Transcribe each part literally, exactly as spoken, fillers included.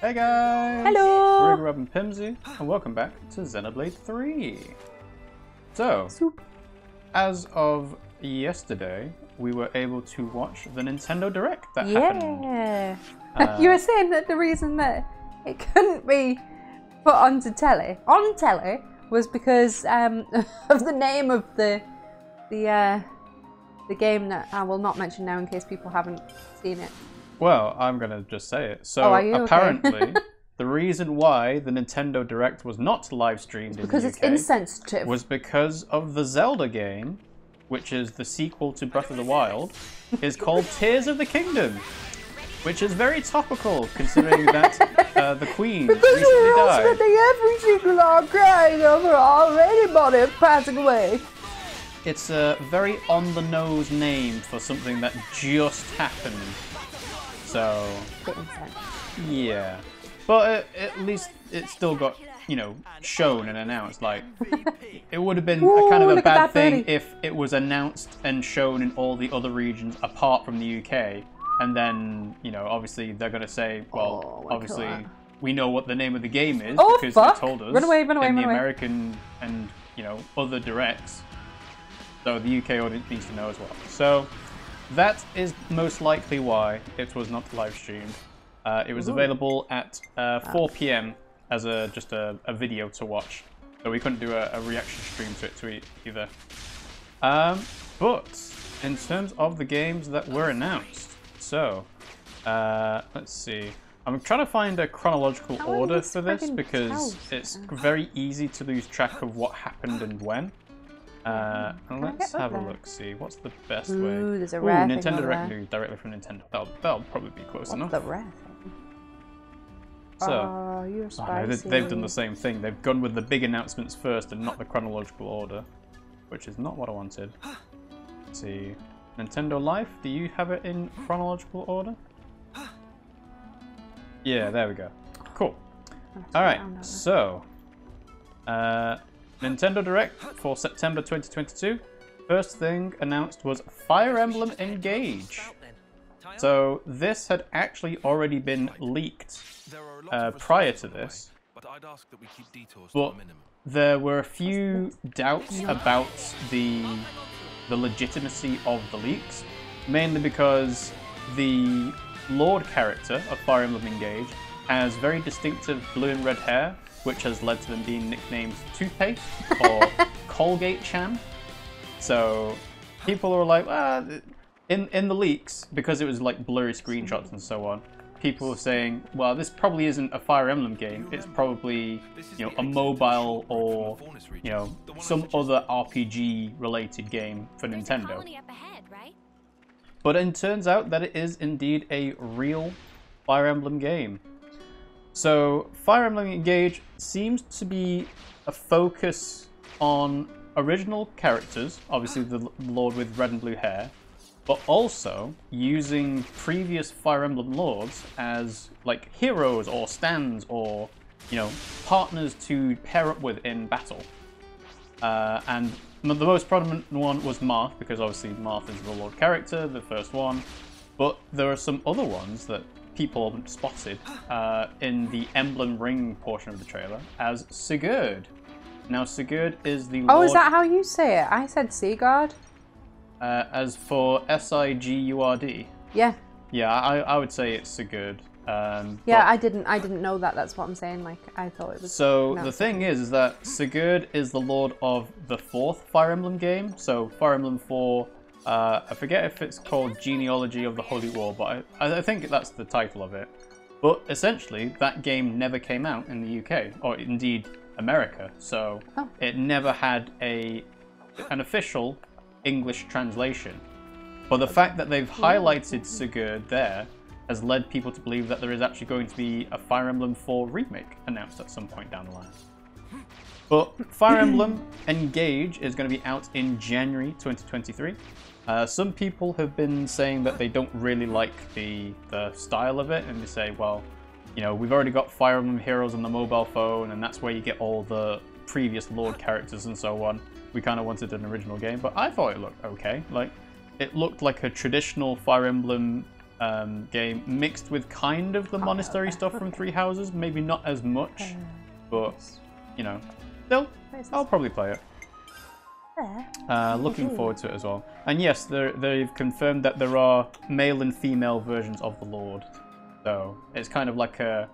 Hey guys! Hello! RiggyRob and Pimmsy, and welcome back to Xenoblade three! So, Soup. As of yesterday, we were able to watch the Nintendo Direct that yeah. happened. Yeah! Uh, you were saying that the reason that it couldn't be put onto telly, on telly, was because um, of the name of the the uh, the game that I will not mention now in case people haven't seen it. Well, I'm going to just say it. So, oh, apparently, okay? The reason why the Nintendo Direct was not live-streamed in the U K... Because it's insensitive. ...was because of the Zelda game, which is the sequel to Breath of the Wild, is called Tears of the Kingdom, which is very topical, considering that uh, the Queen because recently we're all died. Spending every single hour crying over our anybody passing away. It's a very on-the-nose name for something that just happened. So, yeah, but it, at least it still got, you know, shown and announced. Like, it would have been Ooh, a kind of a bad thing thirty. If it was announced and shown in all the other regions apart from the U K. And then, you know, obviously they're going to say, well, oh, obviously we know what the name of the game is oh, because fuck. they told us run away, run away, in run the away. American and, you know, other directs. So the U K audience needs to know as well. So... that is most likely why it was not live streamed. Uh, it was Ooh. available at uh, four p m as a just a, a video to watch, so we couldn't do a, a reaction stream to it to e either. Um, but in terms of the games that were announced, so uh, let's see. I'm trying to find a chronological How order for this because house? it's very easy to lose track of what happened and when. Uh, and let's have a look, see what's the best Ooh, way. Ooh, there's a rare Ooh, Nintendo thing Direct there. Directly from Nintendo. That'll, that'll probably be close what's enough. What's the rare thing? So, oh, you're spicy. Oh, no, they, they've done the same thing. They've gone with the big announcements first and not the chronological order, which is not what I wanted. Let's see, Nintendo Life, do you have it in chronological order? Yeah, there we go. Cool. Alright, so... Uh... Nintendo Direct for September twenty twenty-two. First thing announced was Fire Emblem Engage. So this had actually already been leaked uh, prior to this, but there were a few doubts about the the legitimacy of the leaks, mainly because the Lord character of Fire Emblem Engage has very distinctive blue and red hair, which has led to them being nicknamed Toothpaste or Colgate-chan. So people were like, ah, in, in the leaks, because it was like blurry screenshots and so on, people were saying, well, this probably isn't a Fire Emblem game. It's probably, you know, a mobile or, you know, some other R P G-related game for Nintendo. But it turns out that it is indeed a real Fire Emblem game. So, Fire Emblem Engage seems to be a focus on original characters, obviously the Lord with red and blue hair, but also using previous Fire Emblem Lords as, like, heroes or stands or, you know, partners to pair up with in battle. Uh, and the most prominent one was Marth, because obviously Marth is the Lord character, the first one, but there are some other ones that people spotted uh, in the emblem ring portion of the trailer as Sigurd. Now Sigurd is the Lord... Oh, is that how you say it? I said Sigurd. Uh, as for S I G U R D. Yeah. Yeah, I, I would say it's Sigurd. Um, yeah, I didn't I didn't know that. That's what I'm saying. Like, I thought it was... So no. the thing is, is that Sigurd is the Lord of the fourth Fire Emblem game. So Fire Emblem four... Uh, I forget if it's called Genealogy of the Holy War, but I, I think that's the title of it. But essentially, that game never came out in the U K, or indeed America, so oh. it never had a an official English translation. But the fact that they've highlighted Sigurd there has led people to believe that there is actually going to be a Fire Emblem four remake announced at some point down the line. But Fire Emblem Engage is going to be out in January twenty twenty-three. Uh, some people have been saying that they don't really like the, the style of it, and they say, well, you know, we've already got Fire Emblem Heroes on the mobile phone, and that's where you get all the previous Lord characters and so on. We kind of wanted an original game, but I thought it looked okay. Like, it looked like a traditional Fire Emblem um, game, mixed with kind of the monastery stuff from Three Houses. Maybe not as much, but, you know, still, I'll probably play it. Uh, looking forward to it as well. And yes, they've confirmed that there are male and female versions of the Lord. So it's kind of like a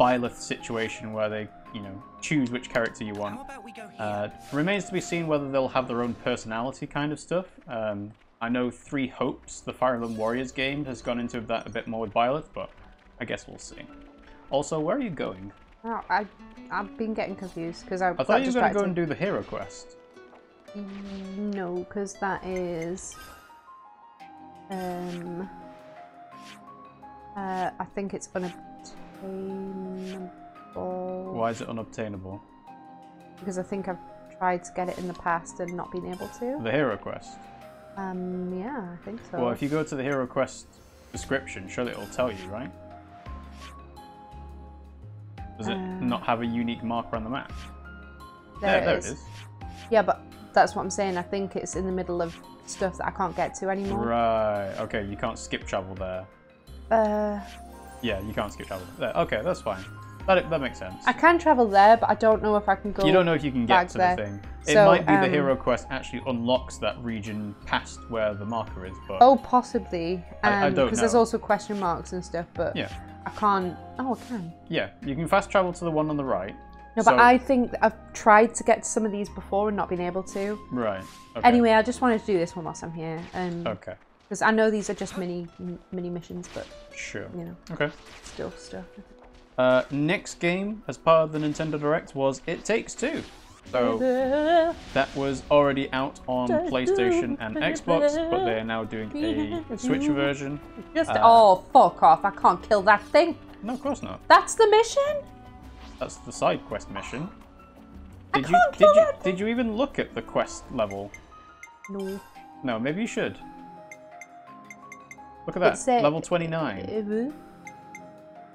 Byleth situation where they, you know, choose which character you want. Uh, remains to be seen whether they'll have their own personality kind of stuff. Um, I know Three Hopes, the Fire Emblem Warriors game, has gone into that a bit more with Byleth, but I guess we'll see. Also, where are you going? Oh, I, I've been getting confused because I, I thought you were going to go and do the hero quest. No, because that is, um, uh, I think it's unobtainable. Why is it unobtainable? Because I think I've tried to get it in the past and not been able to. The hero quest? Um, yeah, I think so. Well, if you go to the hero quest description, surely it'll tell you, right? Does it um, not have a unique marker on the map? There, there, it, there is. it is. Yeah, but that's what I'm saying. I think it's in the middle of stuff that I can't get to anymore. Right. Okay, you can't skip travel there. Uh. Yeah, you can't skip travel there. Okay, that's fine. That, that makes sense. I can travel there, but I don't know if I can go. You don't know if you can get to the thing. It so, might be um, the hero quest actually unlocks that region past where the marker is. But oh, possibly. Um, I, I don't know. Because there's also question marks and stuff, but yeah. I can't. Oh, I can. Yeah, you can fast travel to the one on the right. No, but so, I think I've tried to get to some of these before and not been able to. Right. Okay. Anyway, I just wanted to do this one whilst I'm here. Um, okay. Because I know these are just mini mini missions, but sure. You know. Okay. Still stuff. Uh, next game as part of the Nintendo Direct was It Takes Two. So that was already out on PlayStation and Xbox, but they are now doing a Switch version. Just uh, oh fuck off! I can't kill that thing. No, of course not. That's the mission. That's the side quest mission. Did I can't you kill did that you thing. did you even look at the quest level? No. No, maybe you should. Look at that. It's, uh, level twenty-nine. Uh,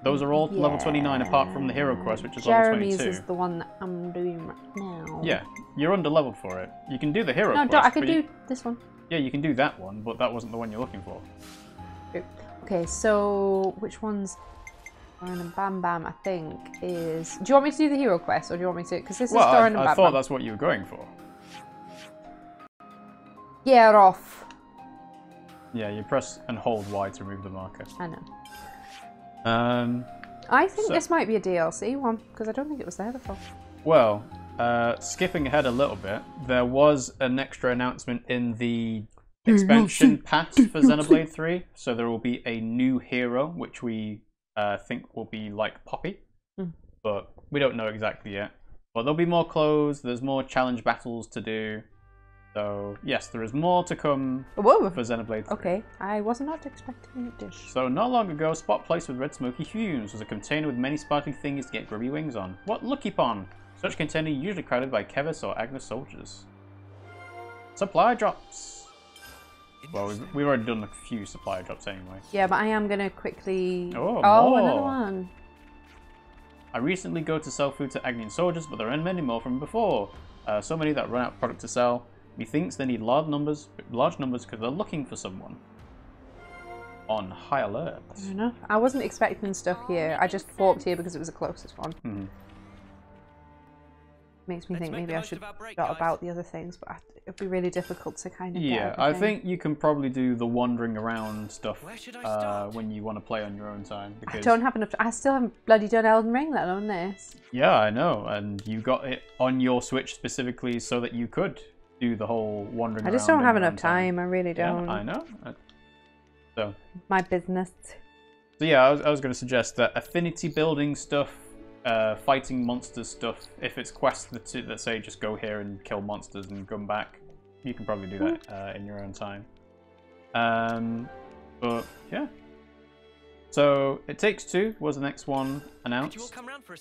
Those are all yeah. level twenty-nine apart from the hero quest, which is Jeremy's level twenty-two. Jeremy's is the one that I'm doing right now. Yeah, you're under leveled for it. You can do the hero no, quest. No, I can do you, this one. Yeah, you can do that one, but that wasn't the one you're looking for. Okay, so which one's Doran and Bam Bam, I think, is... Do you want me to do the hero quest, or do you want me to... Because this well, is Doran I, and Bam Bam. I thought that's what you were going for. Yeah, off. Yeah, you press and hold Y to remove the marker. I know. Um, I think so, this might be a D L C one, because I don't think it was there before. Well, uh, skipping ahead a little bit, there was an extra announcement in the expansion pass for Xenoblade three, so there will be a new hero, which we... I uh, think will be like Poppy, mm. but we don't know exactly yet. But there'll be more clothes, there's more challenge battles to do. So, yes, there is more to come Whoa. for Xenoblade three. Okay, I was not expecting a dish. So, not long ago, Spot Place with Red Smoky Fumes was a container with many sparkling things to get grubby wings on. What looky pon! Such container usually crowded by Kevis or Agnes soldiers. Supply drops! Well, we've, we've already done a few supply drops anyway. Yeah, but I am going to quickly... Oh, oh more. another one. I recently go to sell food to Agnian soldiers, but there are many more from before. Uh, so many that run out of product to sell. Methinks they need large numbers large numbers because they're looking for someone. On high alert. Fair enough. I wasn't expecting stuff here. I just walked here because it was the closest one. Mm-hmm. Makes me Let's think maybe I should break, dot guys. about the other things, but it'd be really difficult to kind of. Yeah, I think you can probably do the wandering around stuff uh, when you want to play on your own time. Because I don't have enough. I still haven't bloody done Elden Ring, let alone this. Yeah, I know, and you got it on your Switch specifically so that you could do the whole wandering. I just around don't have enough time. time. I really don't. Yeah, I know. So my business. So yeah, I was, I was going to suggest that affinity building stuff. Uh, fighting monster stuff. If it's quests that, that say just go here and kill monsters and come back, you can probably do that uh, in your own time. Um, but yeah. So It Takes Two was the next one announced.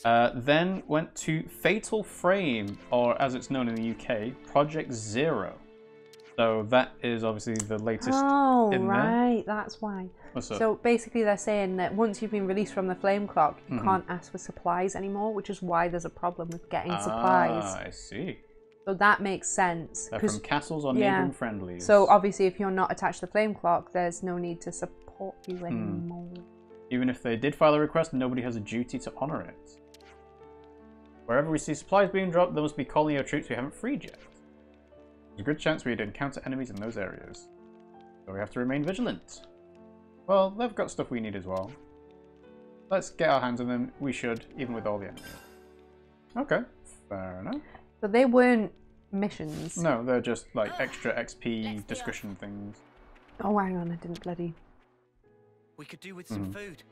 Uh, then went to Fatal Frame, or as it's known in the U K, Project Zero. So that is obviously the latest. Oh in right, there. that's why. So basically, they're saying that once you've been released from the flame clock, you mm-hmm. can't ask for supplies anymore, which is why there's a problem with getting ah, supplies. Ah, I see. So that makes sense. They're from castles or neighbouring yeah. friendlies. So obviously, if you're not attached to the flame clock, there's no need to support support you hmm. anymore. Even if they did file a request, nobody has a duty to honour it. Wherever we see supplies being dropped, there must be colonial troops we haven't freed yet. There's a good chance we'd encounter enemies in those areas. So we have to remain vigilant. Well, they've got stuff we need as well. Let's get our hands on them. We should, even with all the enemies. Okay, fair enough. But they weren't missions. No, they're just like extra X P discussion things. Oh, hang on, I didn't bloody... We could do with some food.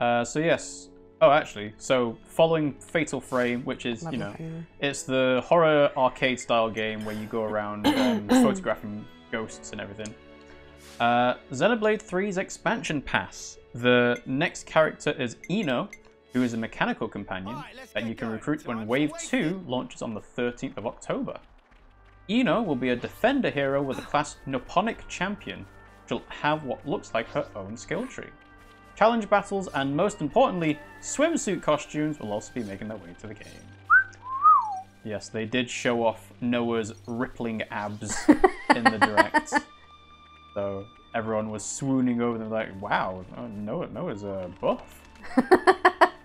uh, so yes. Oh, actually, so following Fatal Frame, which is, Love you know, food. It's the horror arcade style game where you go around um, photographing ghosts and everything. Uh, Xenoblade three's expansion pass. The next character is Eno, who is a mechanical companion right, that you can going. recruit so when I'm Wave two launches on the thirteenth of October. Eno will be a defender hero with a class Noponic Champion, which will have what looks like her own skill tree. Challenge battles and, most importantly, swimsuit costumes will also be making their way to the game. Yes, they did show off Noah's rippling abs in the direct. So everyone was swooning over them like, wow, Noah, Noah's a buff.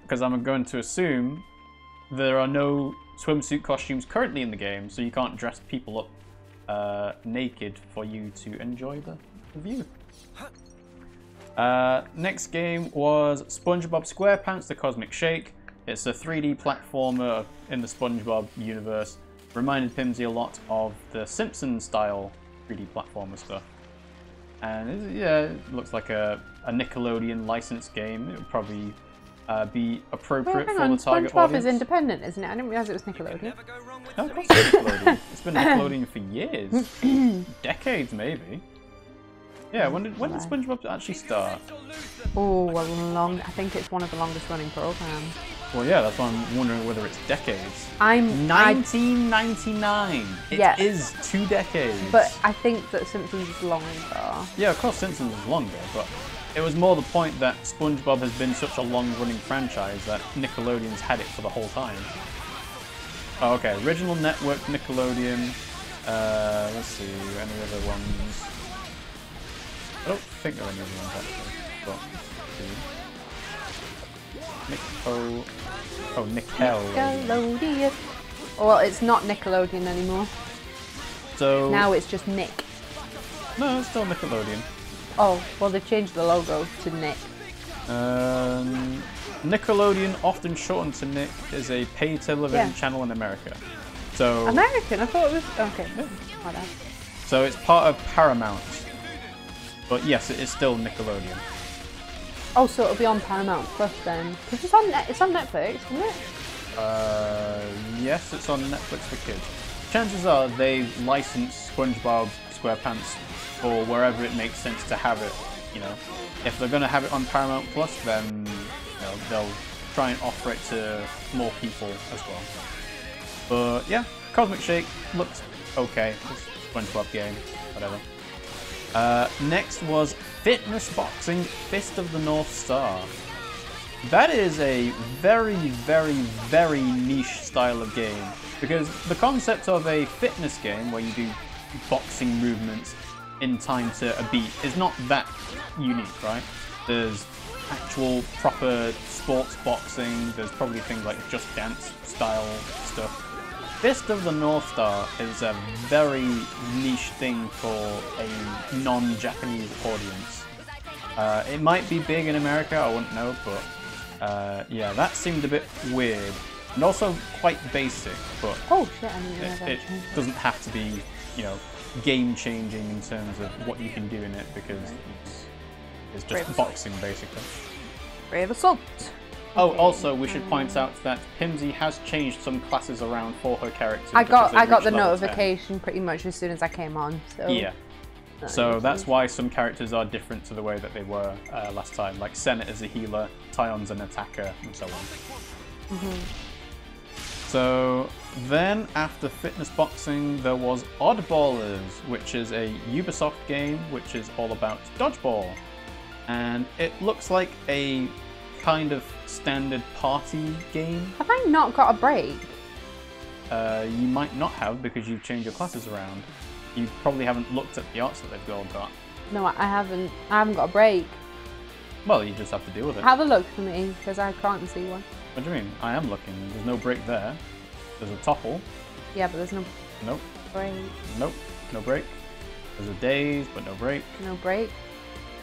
Because I'm going to assume there are no swimsuit costumes currently in the game, so you can't dress people up uh, naked for you to enjoy the, the view. Uh, next game was SpongeBob SquarePants The Cosmic Shake. It's a three D platformer in the SpongeBob universe. Reminded Pimmsy a lot of the Simpsons style three D platformer stuff. And yeah, it looks like a, a Nickelodeon licensed game. It would probably uh, be appropriate well, for on. the target SpongeBob audience. SpongeBob is independent, isn't it? I didn't realise it was Nickelodeon. No, of course it's Nickelodeon. It's been Nickelodeon for years. Decades, maybe. Yeah, when did, when did SpongeBob actually start? Oh, well, long. I think it's one of the longest running programs. Well, yeah, that's why I'm wondering whether it's decades. I'm nineteen ninety-nine. It yes. is two decades. But I think that Simpsons is longer. Yeah, of course, Simpsons is longer, but it was more the point that SpongeBob has been such a long-running franchise that Nickelodeon's had it for the whole time. Oh, okay, original network Nickelodeon. Uh, let's see, any other ones? I don't think there are any other ones actually, but Nick oh, oh Nickelodeon. Nickelodeon. Well, it's not Nickelodeon anymore. So now it's just Nick. No, it's still Nickelodeon. Oh, well they've changed the logo to Nick. Um, Nickelodeon, often shortened to Nick, is a pay television yeah. channel in America. So American, I thought it was okay. Yeah. So it's part of Paramount. But yes, it is still Nickelodeon. Oh, so it'll be on Paramount Plus then? Because it's on, it's on Netflix, isn't it? Uh, yes, it's on Netflix for kids. Chances are they license SpongeBob SquarePants or wherever it makes sense to have it. You know, if they're going to have it on Paramount Plus, then you know, they'll try and offer it to more people as well. But yeah, Cosmic Shake looks okay. It's a SpongeBob game, whatever. Uh, next was Fitness Boxing Fist of the North Star. That is a very, very, very niche style of game because the concept of a fitness game where you do boxing movements in time to a beat is not that unique, right? There's actual proper sports boxing, there's probably things like Just Dance style stuff. Fist of the North Star is a very niche thing for a non-Japanese audience. Uh, it might be big in America, I wouldn't know, but uh, yeah, that seemed a bit weird. And also quite basic, but oh, shit, I mean, it, it doesn't have to be, you know, game-changing in terms of what you can do in it, because it's, it's just Brave boxing, assault. basically. Brave Assault! Oh, also, we should point out that Pimmsy has changed some classes around for her character. I got I got the notification ten. pretty much as soon as I came on. So. Yeah. That so that's sense. why some characters are different to the way that they were uh, last time. Like Senna is a healer, Tyon's an attacker, and so on. Mm-hmm. So then, after Fitness Boxing, there was Oddballers, which is a Ubisoft game, which is all about dodgeball. And it looks like a kind of standard party game. Have I not got a break? Uh, you might not have because you've changed your classes around. You probably haven't looked at the arts that they've all got. No, I haven't. I haven't got a break. Well, you just have to deal with it. Have a look for me, because I can't see one. What do you mean? I am looking. There's no break there. There's a topple. Yeah, but there's no nope. break. Nope. No break. There's a daze, but no break. No break.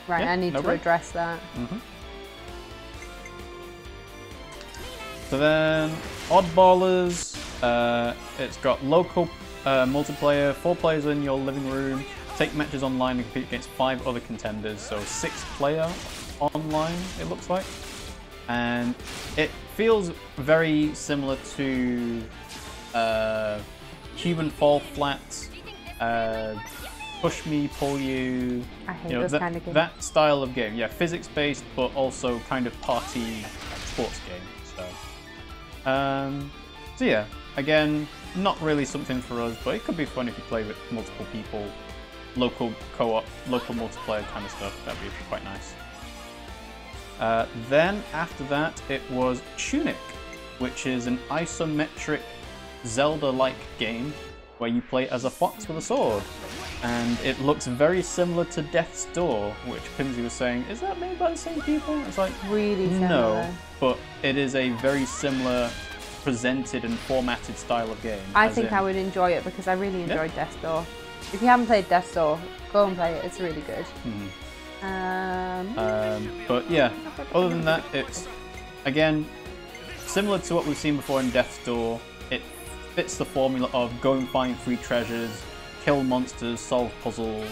Right, yeah, I need no to break. address that. Mm-hmm. So then, Oddballers. Uh, it's got local uh, multiplayer, four players in your living room. Take matches online and compete against five other contenders, so six player online, it looks like. And it feels very similar to uh, Human Fall Flat, uh, Push Me, Pull You. I hate you know, those that, kind of games. That style of game, yeah, physics-based, but also kind of party sports game. So, um, so yeah, again, not really something for us, but it could be fun if you play with multiple people. Local co-op, local multiplayer kind of stuff, that'd be quite nice. Uh, then after that it was Tunic, which is an isometric Zelda-like game where you play as a fox with a sword. And it looks very similar to Death's Door, which Pimmsy was saying, is that made by the same people? It's like, really similar. No, but it is a very similar presented and formatted style of game. I think in, I would enjoy it because I really enjoyed yeah. Death's Door. If you haven't played Death's Door, go and play it, it's really good. Mm-hmm. um, um, but yeah, other than that, it's, again, similar to what we've seen before in Death's Door. It fits the formula of go and find three treasures, kill monsters, solve puzzles.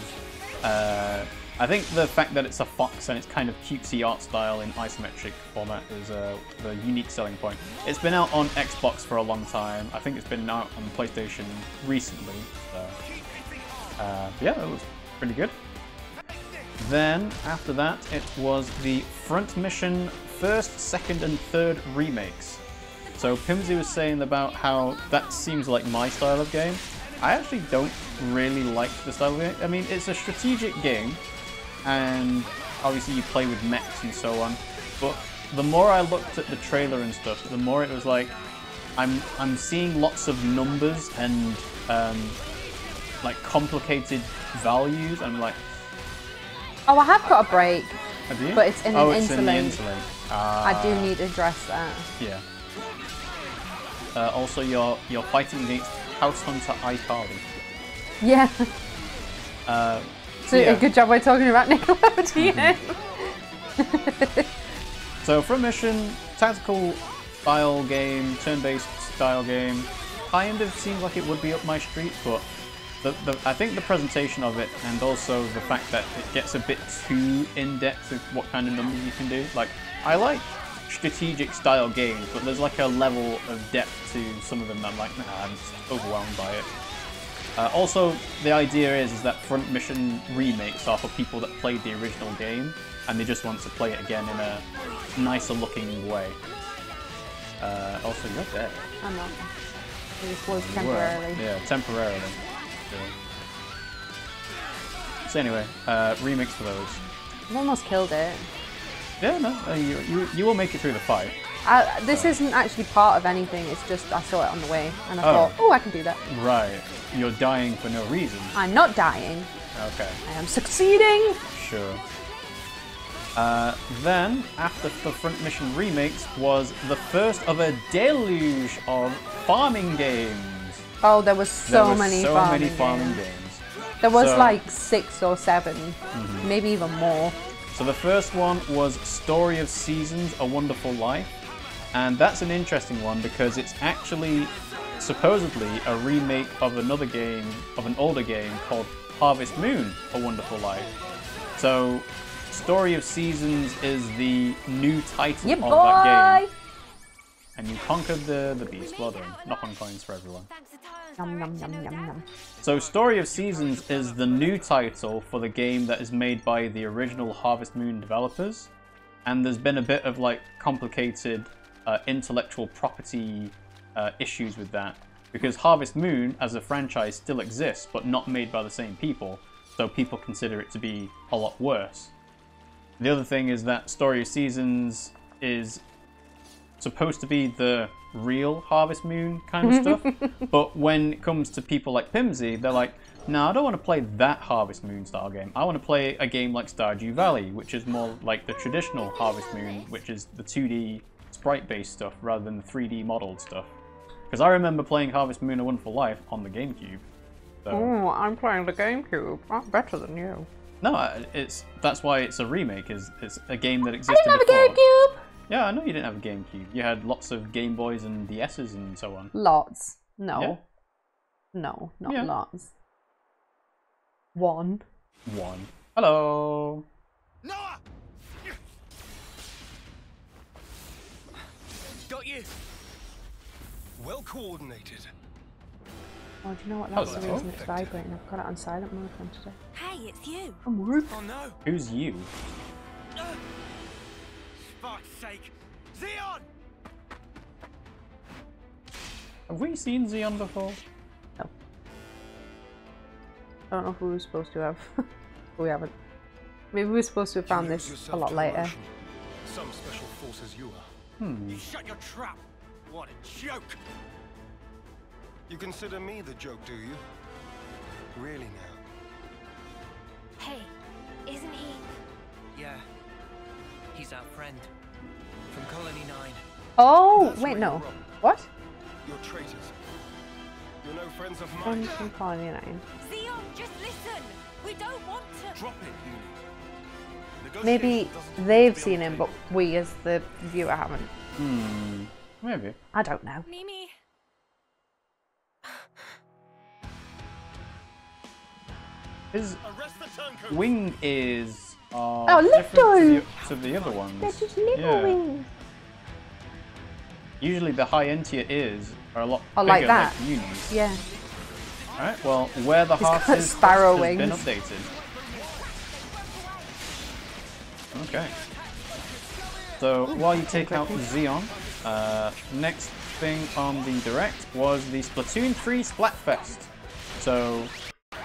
Uh, I think the fact that it's a fox and it's kind of cutesy art style in isometric format is uh, the unique selling point. It's been out on Xbox for a long time. I think it's been out on PlayStation recently. So. Uh, yeah, that was pretty good. Then, after that, it was the Front Mission first, second, and third remakes. So Pimmsy was saying about how that seems like my style of game. I actually don't really like the style of game. I mean, it's a strategic game, and obviously you play with mechs and so on, but the more I looked at the trailer and stuff, the more it was like, I'm, I'm seeing lots of numbers and... Um, like complicated values, and like. Oh, I have got a break. Have you? But it's in oh, an it's interlude. In the interlude. Ah. I do need to address that. Yeah. Uh, also, you're you're fighting against House Hunter iCarly. Yeah. Uh, so yeah. Good job we're talking about Nickelodeon. Mm-hmm. So, Front Mission, tactical style game, turn-based style game, kind of seems like it would be up my street, but. The, the, I think the presentation of it, and also the fact that it gets a bit too in-depth with what kind of numbers you can do. Like, I like strategic style games, but there's like a level of depth to some of them that I'm like, nah, I'm just overwhelmed by it. Uh, also, the idea is, is that Front Mission remakes are for people that played the original game, and they just want to play it again in a nicer looking way. Uh, also, you're dead. I'm not. It just was temporarily. Yeah, temporarily. So anyway, uh, remix for those. I've almost killed it. Yeah, no, uh, you, you you will make it through the fight. I, this so. isn't actually part of anything. It's just I saw it on the way and I oh. thought, oh, I can do that. Right, you're dying for no reason. I'm not dying. Okay. I am succeeding. Sure. Uh, then after the Front Mission remakes was the first of a deluge of farming games. Oh, there was so there was many, so farming, many farming games. games. There was so, like six or seven, mm-hmm. maybe even more. So the first one was Story of Seasons, A Wonderful Life. And that's an interesting one because it's actually supposedly a remake of another game, of an older game called Harvest Moon, A Wonderful Life. So Story of Seasons is the new title yeah, of boy. that game. And you conquered the, the beast. Well done. Knock on coins for everyone. Nom, nom, nom, nom, nom. So Story of Seasons is the new title for the game that is made by the original Harvest Moon developers. And there's been a bit of like complicated uh, intellectual property uh, issues with that. Because Harvest Moon as a franchise still exists, but not made by the same people. So people consider it to be a lot worse. The other thing is that Story of Seasons is... supposed to be the real Harvest Moon kind of stuff. But when it comes to people like Pimmsy, they're like, no, nah, I don't want to play that Harvest Moon style game. I want to play a game like Stardew Valley, which is more like the traditional Harvest Moon, which is the two D sprite-based stuff rather than the three D modeled stuff. Because I remember playing Harvest Moon: A Wonderful Life on the GameCube. So. Oh, I'm playing the GameCube. I'm better than you. No, it's that's why it's a remake. Is it's a game that existed before. I didn't have a GameCube. Yeah, I know you didn't have a GameCube. You had lots of Game Boys and D S's and so on. Lots. No. Yeah. No, not yeah. lots. One. One. Hello. Noah. Got you. Well coordinated. Oh, do you know what? That's the reason it's vibrating. I've got it on silent mode from today. Hey, it's you. I'm Ruth. Oh no. Who's you? Uh, fuck's sake, Xeon! Have we seen Xeon before? No. I don't know who we were supposed to have. We haven't. Maybe we were supposed to have found this a lot later. Some special forces you are. Hmm. You shut your trap. What a joke! You consider me the joke, do you? Really now? Hey, isn't he? Yeah, he's our friend from Colony Nine. Oh, wait, no. What? You're traitors. You're no friends of mine. From Colony Nine. Xeon, just listen. We don't want to. Drop it, Lily. Maybe they've seen him, but we, as the viewer, haven't. Hmm. Maybe. I don't know. Mimi. His wing is uh, oh, little. To, to the other ones. They're just little yeah. wings. Usually the high end tier ears are a lot oh, bigger like that. Like unis. Yeah. Alright, well, where the heart is sparrow wings. Been updated. Okay. So Ooh, while you take out Xeon, uh, next thing on the Direct was the Splatoon three Splatfest. So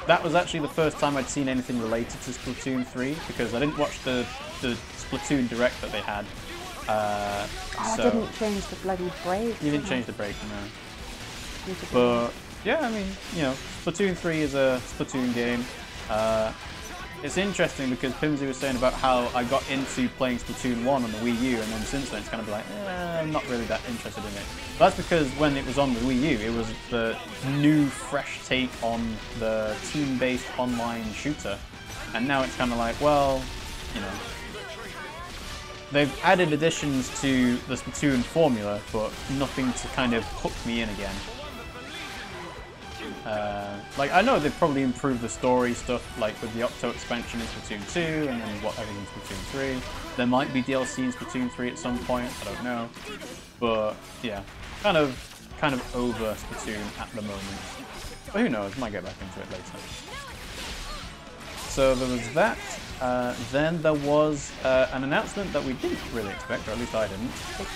that was actually the first time I'd seen anything related to Splatoon three, because I didn't watch the, the Splatoon Direct that they had. Uh, oh, so I didn't change the bloody break. You didn't I? change the break, no. But, yeah, I mean, you know, Splatoon three is a Splatoon game. Uh, it's interesting because Pimmsy was saying about how I got into playing Splatoon one on the Wii U, and then since then it's kind of like, eh, I'm not really that interested in it. But that's because when it was on the Wii U, it was the new, fresh take on the team-based online shooter. And now it's kind of like, well, you know, they've added additions to the Splatoon formula, but nothing to kind of hook me in again. Uh, like, I know they've probably improved the story stuff, like with the Octo expansion in Splatoon two, and then what everything in Splatoon three. There might be D L C in Splatoon three at some point, I don't know. But, yeah, kind of, kind of over Splatoon at the moment. But who knows, might get back into it later. So there was that. Uh, then there was uh, an announcement that we didn't really expect, or at least I didn't.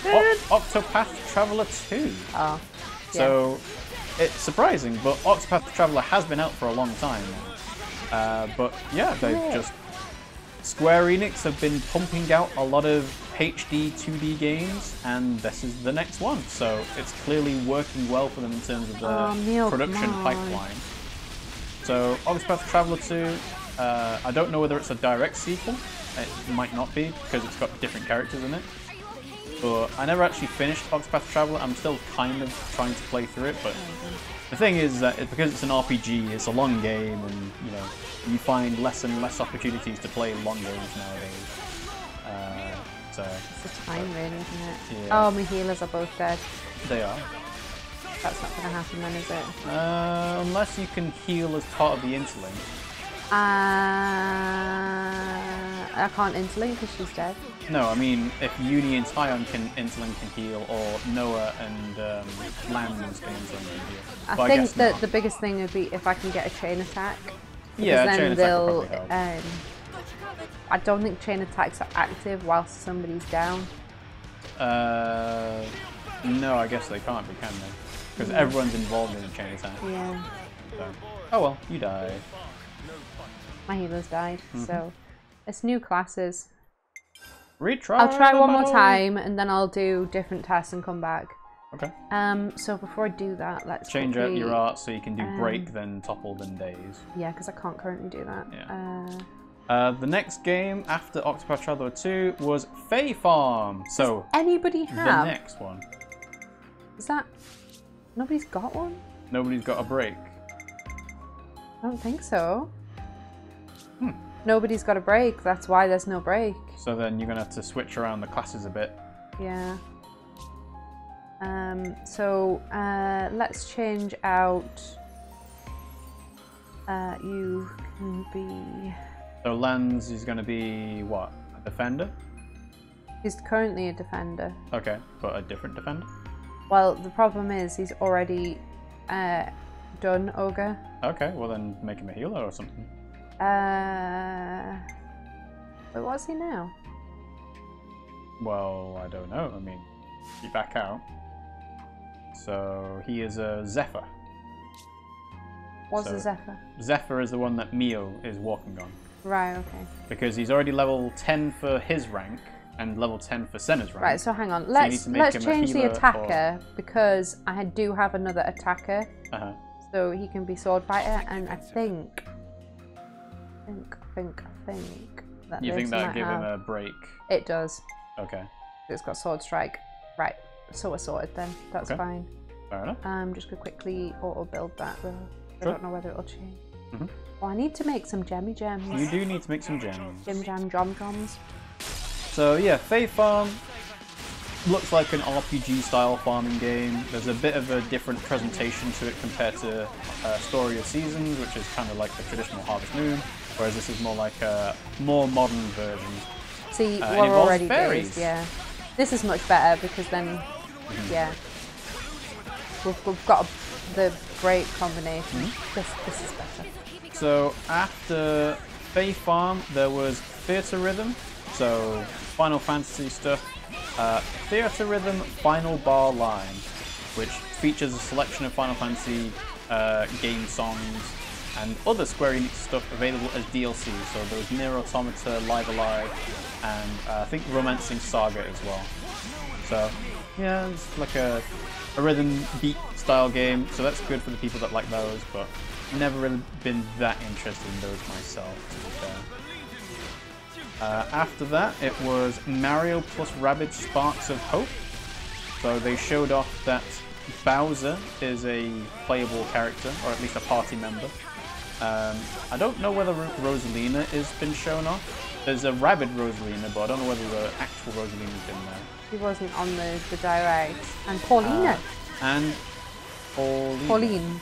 O Octopath Traveler two. Oh, yeah. So it's surprising, but Octopath Traveler has been out for a long time now. Uh, but yeah, they've yeah. just... Square Enix have been pumping out a lot of H D two D games, and this is the next one. So it's clearly working well for them in terms of the oh, production mine. pipeline. So Octopath Traveler two, uh, I don't know whether it's a direct sequel. It might not be, because it's got different characters in it. But I never actually finished Octopath Traveler. I'm still kind of trying to play through it, but the thing is that it, because it's an R P G, it's a long game, and you know you find less and less opportunities to play long games nowadays. Uh, so it's a time really, isn't it? Yeah. Oh, my healers are both dead. They are. That's not going to happen then, is it? Uh, unless you can heal as part of the interlink. Uh, I can't interlink because she's dead. No, I mean, if Uni and Tyon can interlink and heal, or Noah and um, Lambs can interlink and heal. I but think I that not. the biggest thing would be if I can get a chain attack. Yeah, then chain attack they'll, would probably help. Um, I don't think chain attacks are active whilst somebody's down. Uh, no, I guess they can't be, can they? Because yeah. everyone's involved in a chain attack. Yeah. So. Oh well, you die. My healers died, mm-hmm. so it's new classes. Retry. I'll try one battle. more time, and then I'll do different tests and come back. Okay. Um. So before I do that, let's change quickly, up your art so you can do um, break, then topple, then daze. Yeah, because I can't currently do that. Yeah. Uh, Uh, the next game after Octopath Traveler two was Fae Farm. So does anybody have the next one? Is that nobody's got one? Nobody's got a break. I don't think so. Hmm. Nobody's got a break. That's why there's no break. So then you're gonna have to switch around the classes a bit. Yeah. Um. So uh, let's change out. Uh, you can be. So Lens is going to be what? A defender? He's currently a defender. Okay, but a different defender? Well, the problem is he's already uh, done Ogre. Okay, well then make him a healer or something. Uh, but what's he now? Well, I don't know. I mean, you back out. So he is a Zephyr. What's so, a Zephyr? Zephyr is the one that Mio is walking on. Right, okay. Because he's already level ten for his rank and level ten for Senna's rank. Right, so hang on. Let's so let's change the attacker or... because I do have another attacker. Uh-huh. So he can be sword fighter, and I think, I think, I think, I think that you think that'll give him a break? It does. Okay. It's got sword strike. Right. So we're sorted then. That's okay. Fine. Fair enough. Um, just gonna quickly auto build that though. Sure. I don't know whether it'll change. Mm-hmm. Well, I need to make some Jemmy Gems. You do need to make some Gems. Jim Jam Jom Joms. So yeah, Fae Farm looks like an R P G style farming game. There's a bit of a different presentation to it compared to uh, Story of Seasons, which is kind of like the traditional Harvest Moon, whereas this is more like a more modern version. See, uh, we're already fairies. Doing, yeah. This is much better because then, mm-hmm. yeah, we've, we've got a, the great combination. Mm-hmm. This this is better. So after Fae Farm, there was Theatre Rhythm, so Final Fantasy stuff. Uh, Theatre Rhythm Final Bar Line, which features a selection of Final Fantasy uh, game songs and other Square Enix stuff available as D L C. So there was Nier Automata, Live Alive, and uh, I think Romancing Saga as well. So yeah, it's like a, a rhythm beat style game, so that's good for the people that like those, but never really been that interested in those myself, to be fair. Uh, after that, it was Mario plus Rabbids Sparks of Hope. So they showed off that Bowser is a playable character, or at least a party member. Um, I don't know whether Rosalina has been shown off. There's a Rabid Rosalina, but I don't know whether the actual Rosalina's been there. She wasn't on the, the direct. And Paulina. Uh, and Pauline. Pauline.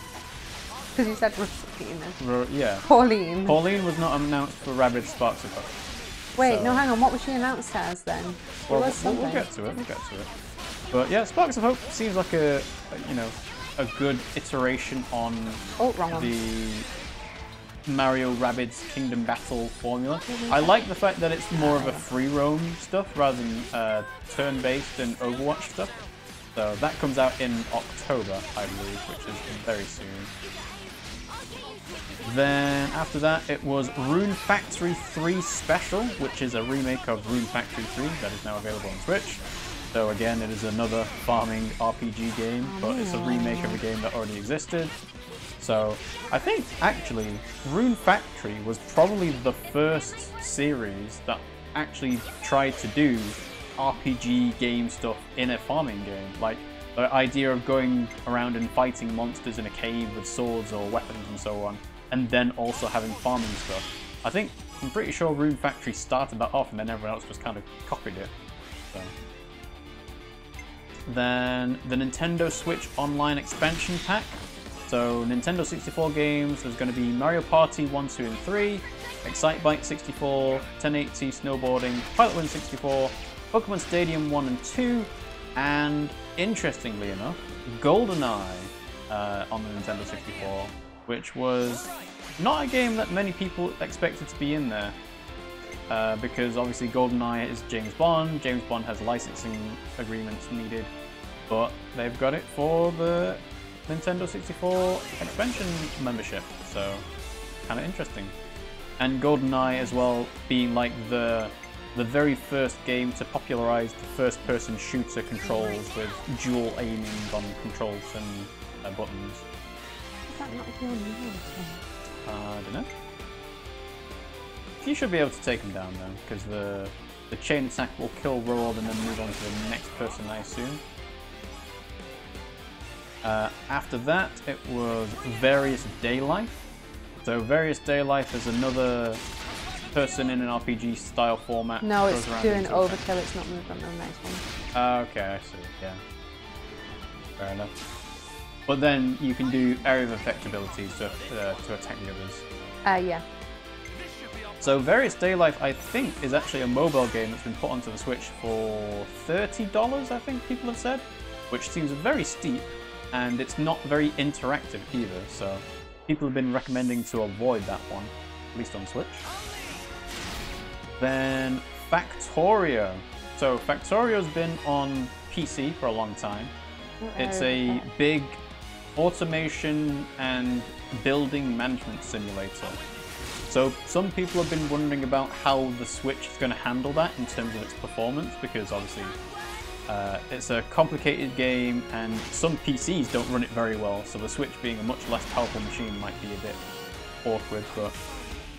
Because you said Rosalina. Yeah. Pauline. Pauline was not announced for Rabbids Sparks of Hope. Wait, so. no, hang on. What was she announced as then? Well, we'll, we'll, we'll get to it. We'll get to it. But yeah, Sparks of Hope seems like a, you know, a good iteration on oh, wrong the one. Mario Rabbids Kingdom Battle formula. Mm-hmm. I like the fact that it's more oh, of a free roam stuff rather than uh, turn-based and Overwatch stuff. So that comes out in October, I believe, which is very soon. Then after that it was Rune Factory three Special, which is a remake of Rune Factory three that is now available on Switch. So again, it is another farming R P G game, but it's a remake of a game that already existed. So I think actually Rune Factory was probably the first series that actually tried to do R P G game stuff in a farming game. Like the idea of going around and fighting monsters in a cave with swords or weapons and so on, and then also having farming stuff. I think, I'm pretty sure Rune Factory started that off and then everyone else just kind of copied it. So. Then the Nintendo Switch Online Expansion Pack. So Nintendo sixty-four games, there's going to be Mario Party one, two and three, Excitebike sixty-four, ten eighty Snowboarding, Pilot Wings sixty-four, Pokemon Stadium one and two, and interestingly enough, GoldenEye uh, on the Nintendo sixty-four, which was not a game that many people expected to be in there, uh, because obviously GoldenEye is James Bond, James Bond has licensing agreements needed, but they've got it for the Nintendo sixty-four expansion membership, so kind of interesting. And GoldenEye as well being like the the very first game to popularize the first-person shooter controls with dual aiming on controls and uh, buttons. Is that not the Golden Eye? I don't know. You should be able to take them down though, because the the chain attack will kill Rob and then move on to the next person, I assume. Uh, after that, it was Various Daylife. So Various Daylife is another person in an R P G style format. No, it's doing overkill. It's not moved on to the next one. Uh, okay, I see. Yeah, fair enough. But then you can do area of effect abilities to uh, to attack the others. Ah, uh, yeah. So Various Daylife, I think, is actually a mobile game that's been put onto the Switch for thirty dollars, I think people have said, which seems very steep, and it's not very interactive either, so people have been recommending to avoid that one, at least on Switch. Then Factorio. So Factorio's been on P C for a long time. It's a big automation and building management simulator. So some people have been wondering about how the Switch is going to handle that in terms of its performance, because obviously uh, it's a complicated game and some P Cs don't run it very well, so the Switch being a much less powerful machine might be a bit awkward, but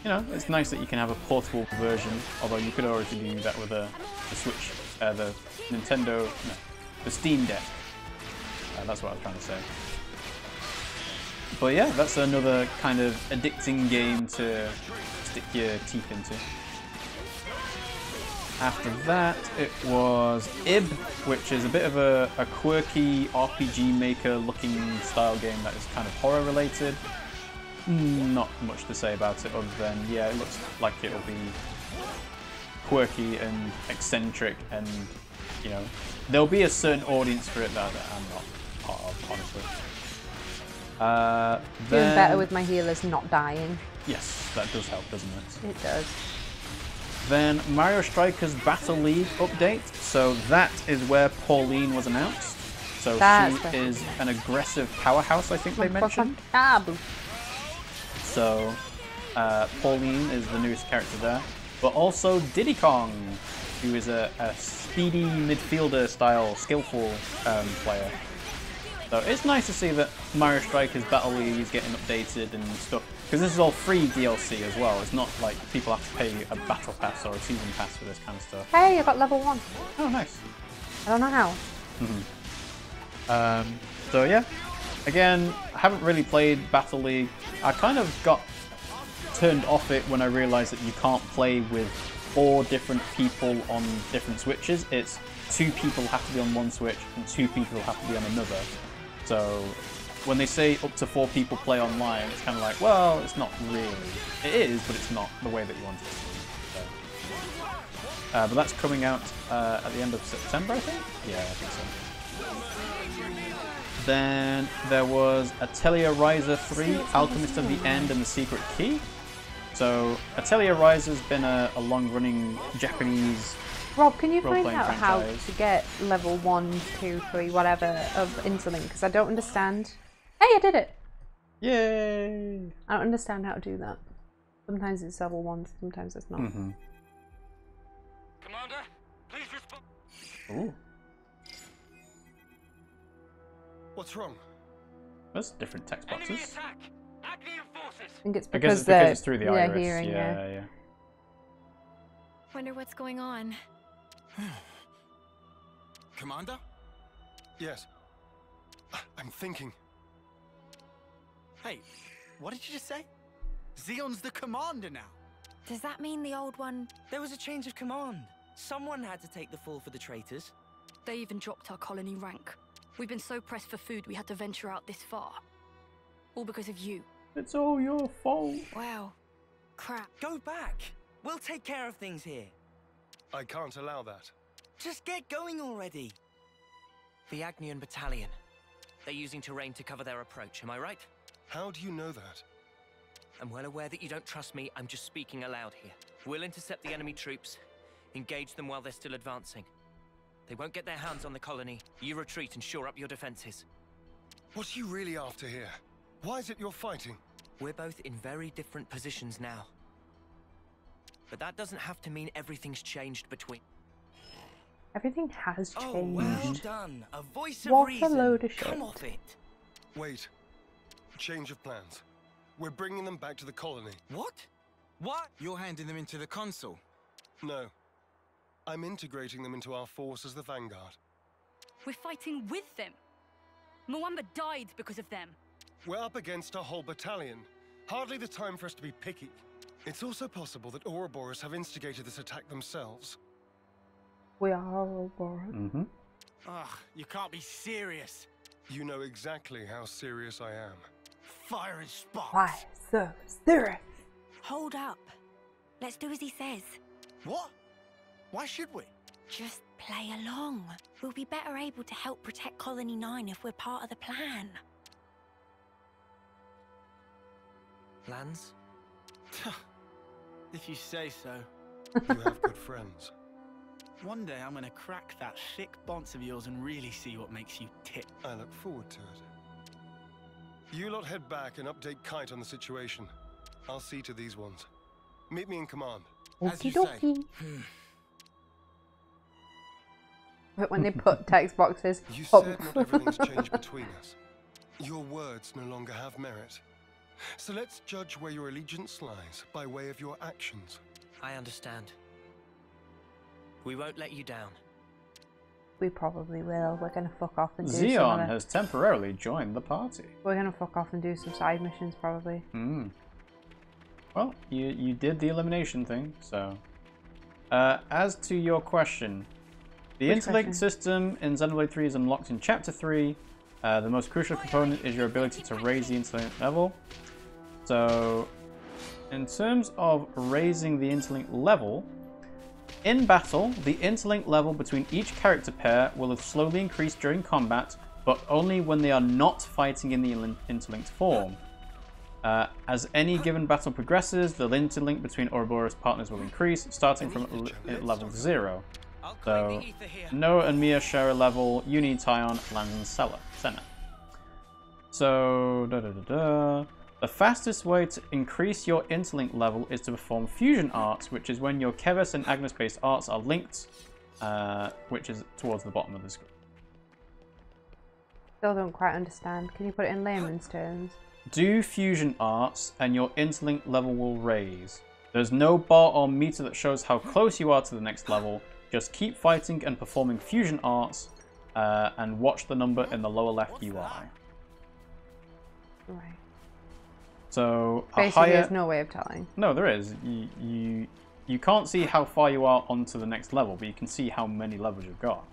you know, it's nice that you can have a portable version, although you could already do that with a, a Switch, uh, the Nintendo, no, the Steam Deck, uh, that's what I was trying to say. But yeah, that's another kind of addicting game to stick your teeth into. After that, it was I B, which is a bit of a, a quirky R P G Maker looking style game that is kind of horror related. Not much to say about it other than, yeah, it looks like it'll be quirky and eccentric and, you know, there'll be a certain audience for it that I'm not part of, honestly. Uh, then... Doing better with my healers not dying. Yes, that does help, doesn't it? It does. Then Mario Strikers Battle League update. So that is where Pauline was announced. So That's she definitely. is an aggressive powerhouse, I think they mentioned. So uh, Pauline is the newest character there. But also Diddy Kong, who is a, a speedy midfielder style skillful um, player. So it's nice to see that Mario Strikers Battle League is getting updated and stuff, because this is all free D L C as well. It's not like people have to pay a battle pass or a season pass for this kind of stuff. Hey, I got level one. Oh, nice. I don't know how. Mm-hmm. um, so yeah, again, I haven't really played Battle League. I kind of got turned off it when I realised that you can't play with four different people on different Switches. It's two people have to be on one Switch and two people have to be on another. So when they say up to four people play online, it's kind of like, well, it's not really. It is, but it's not the way that you want it to be. So. Uh, but that's coming out uh, at the end of September, I think? Yeah, I think so. Then there was Atelier Ryza three, Alchemist of the End and the Secret Key. So Atelier Ryza's been a, a long-running Japanese... Rob, can you find out franchise. how to get level one, two, three, whatever of Interlink? Because I don't understand. Hey, I did it! Yay! I don't understand how to do that. Sometimes it's level one, sometimes it's not. Mm-hmm. Commander, please respond. Ooh. What's wrong? That's different text boxes. Enemy attack. Add reinforces. I think it's because, I guess it's, because it's through the iris. Hearing, yeah, yeah, yeah. Wonder what's going on. Commander? Yes. I'm thinking. Hey, what did you just say? Xeon's the commander now. Does that mean the old one? There was a change of command. Someone had to take the fall for the traitors. They even dropped our colony rank. We've been so pressed for food we had to venture out this far. All because of you. It's all your fault. Wow. Crap. Go back. We'll take care of things here. I can't allow that. Just get going already. The Agnian Battalion. They're using terrain to cover their approach, am I right? How do you know that? I'm well aware that you don't trust me. I'm just speaking aloud here. We'll intercept the enemy troops, engage them while they're still advancing. They won't get their hands on the colony. You retreat and shore up your defenses. What are you really after here? Why is it you're fighting? We're both in very different positions now. but that doesn't have to mean everything's changed between. Everything has changed. Oh, well done. A voice of reason. What a load of shit. Come off it. Wait. Change of plans. We're bringing them back to the colony. What? What? You're handing them into the consul? No. I'm integrating them into our force as the vanguard. We're fighting with them. Mwamba died because of them. We're up against a whole battalion. Hardly the time for us to be picky. It's also possible that Ouroboros have instigated this attack themselves. We are Ouroboros. Mm-hmm. Ugh, you can't be serious. You know exactly how serious I am. Fire and sparks. Why so serious? Hold up. Let's do as he says. What? Why should we? Just play along. We'll be better able to help protect Colony nine if we're part of the plan. Plans? If you say so. You have good friends. One day I'm gonna crack that thick bonce of yours and really see what makes you tick. I look forward to it. You lot head back and update Kite on the situation. I'll see to these ones. Meet me in command. Okie dokie. But when they put text boxes, you up. Said not everything's changed between us. Your words no longer have merit. So let's judge where your allegiance lies by way of your actions. I understand. We won't let you down. We probably will. We're gonna fuck off and do Zeon some has temporarily joined the party. We're gonna fuck off and do some side missions probably. Mm. Well, you you did the elimination thing, so. Uh, as to your question, the Which intellect question? system in Xenoblade three is unlocked in Chapter three. Uh, the most crucial component is your ability to raise the intellect level. So, in terms of raising the intellect level, in battle, the intellect level between each character pair will have slowly increased during combat, but only when they are not fighting in the interlinked form. Uh, as any given battle progresses, the interlink between Ouroboros partners will increase, starting from level zero. So, Noah and Mia share a level, you need Tyon, Lance and Senna. Senna. So, da, da da da the fastest way to increase your interlink level is to perform fusion arts, which is when your Keves and Agnes-based arts are linked, uh, which is towards the bottom of the screen. Still don't quite understand. Can you put it in layman's terms? Do fusion arts and your interlink level will raise. There's no bar or meter that shows how close you are to the next level. Just keep fighting and performing fusion arts, uh, and watch the number in the lower left U I. Right. So basically, higher... there's no way of telling. No, there is. You, you you can't see how far you are onto the next level, but you can see how many levels you've got.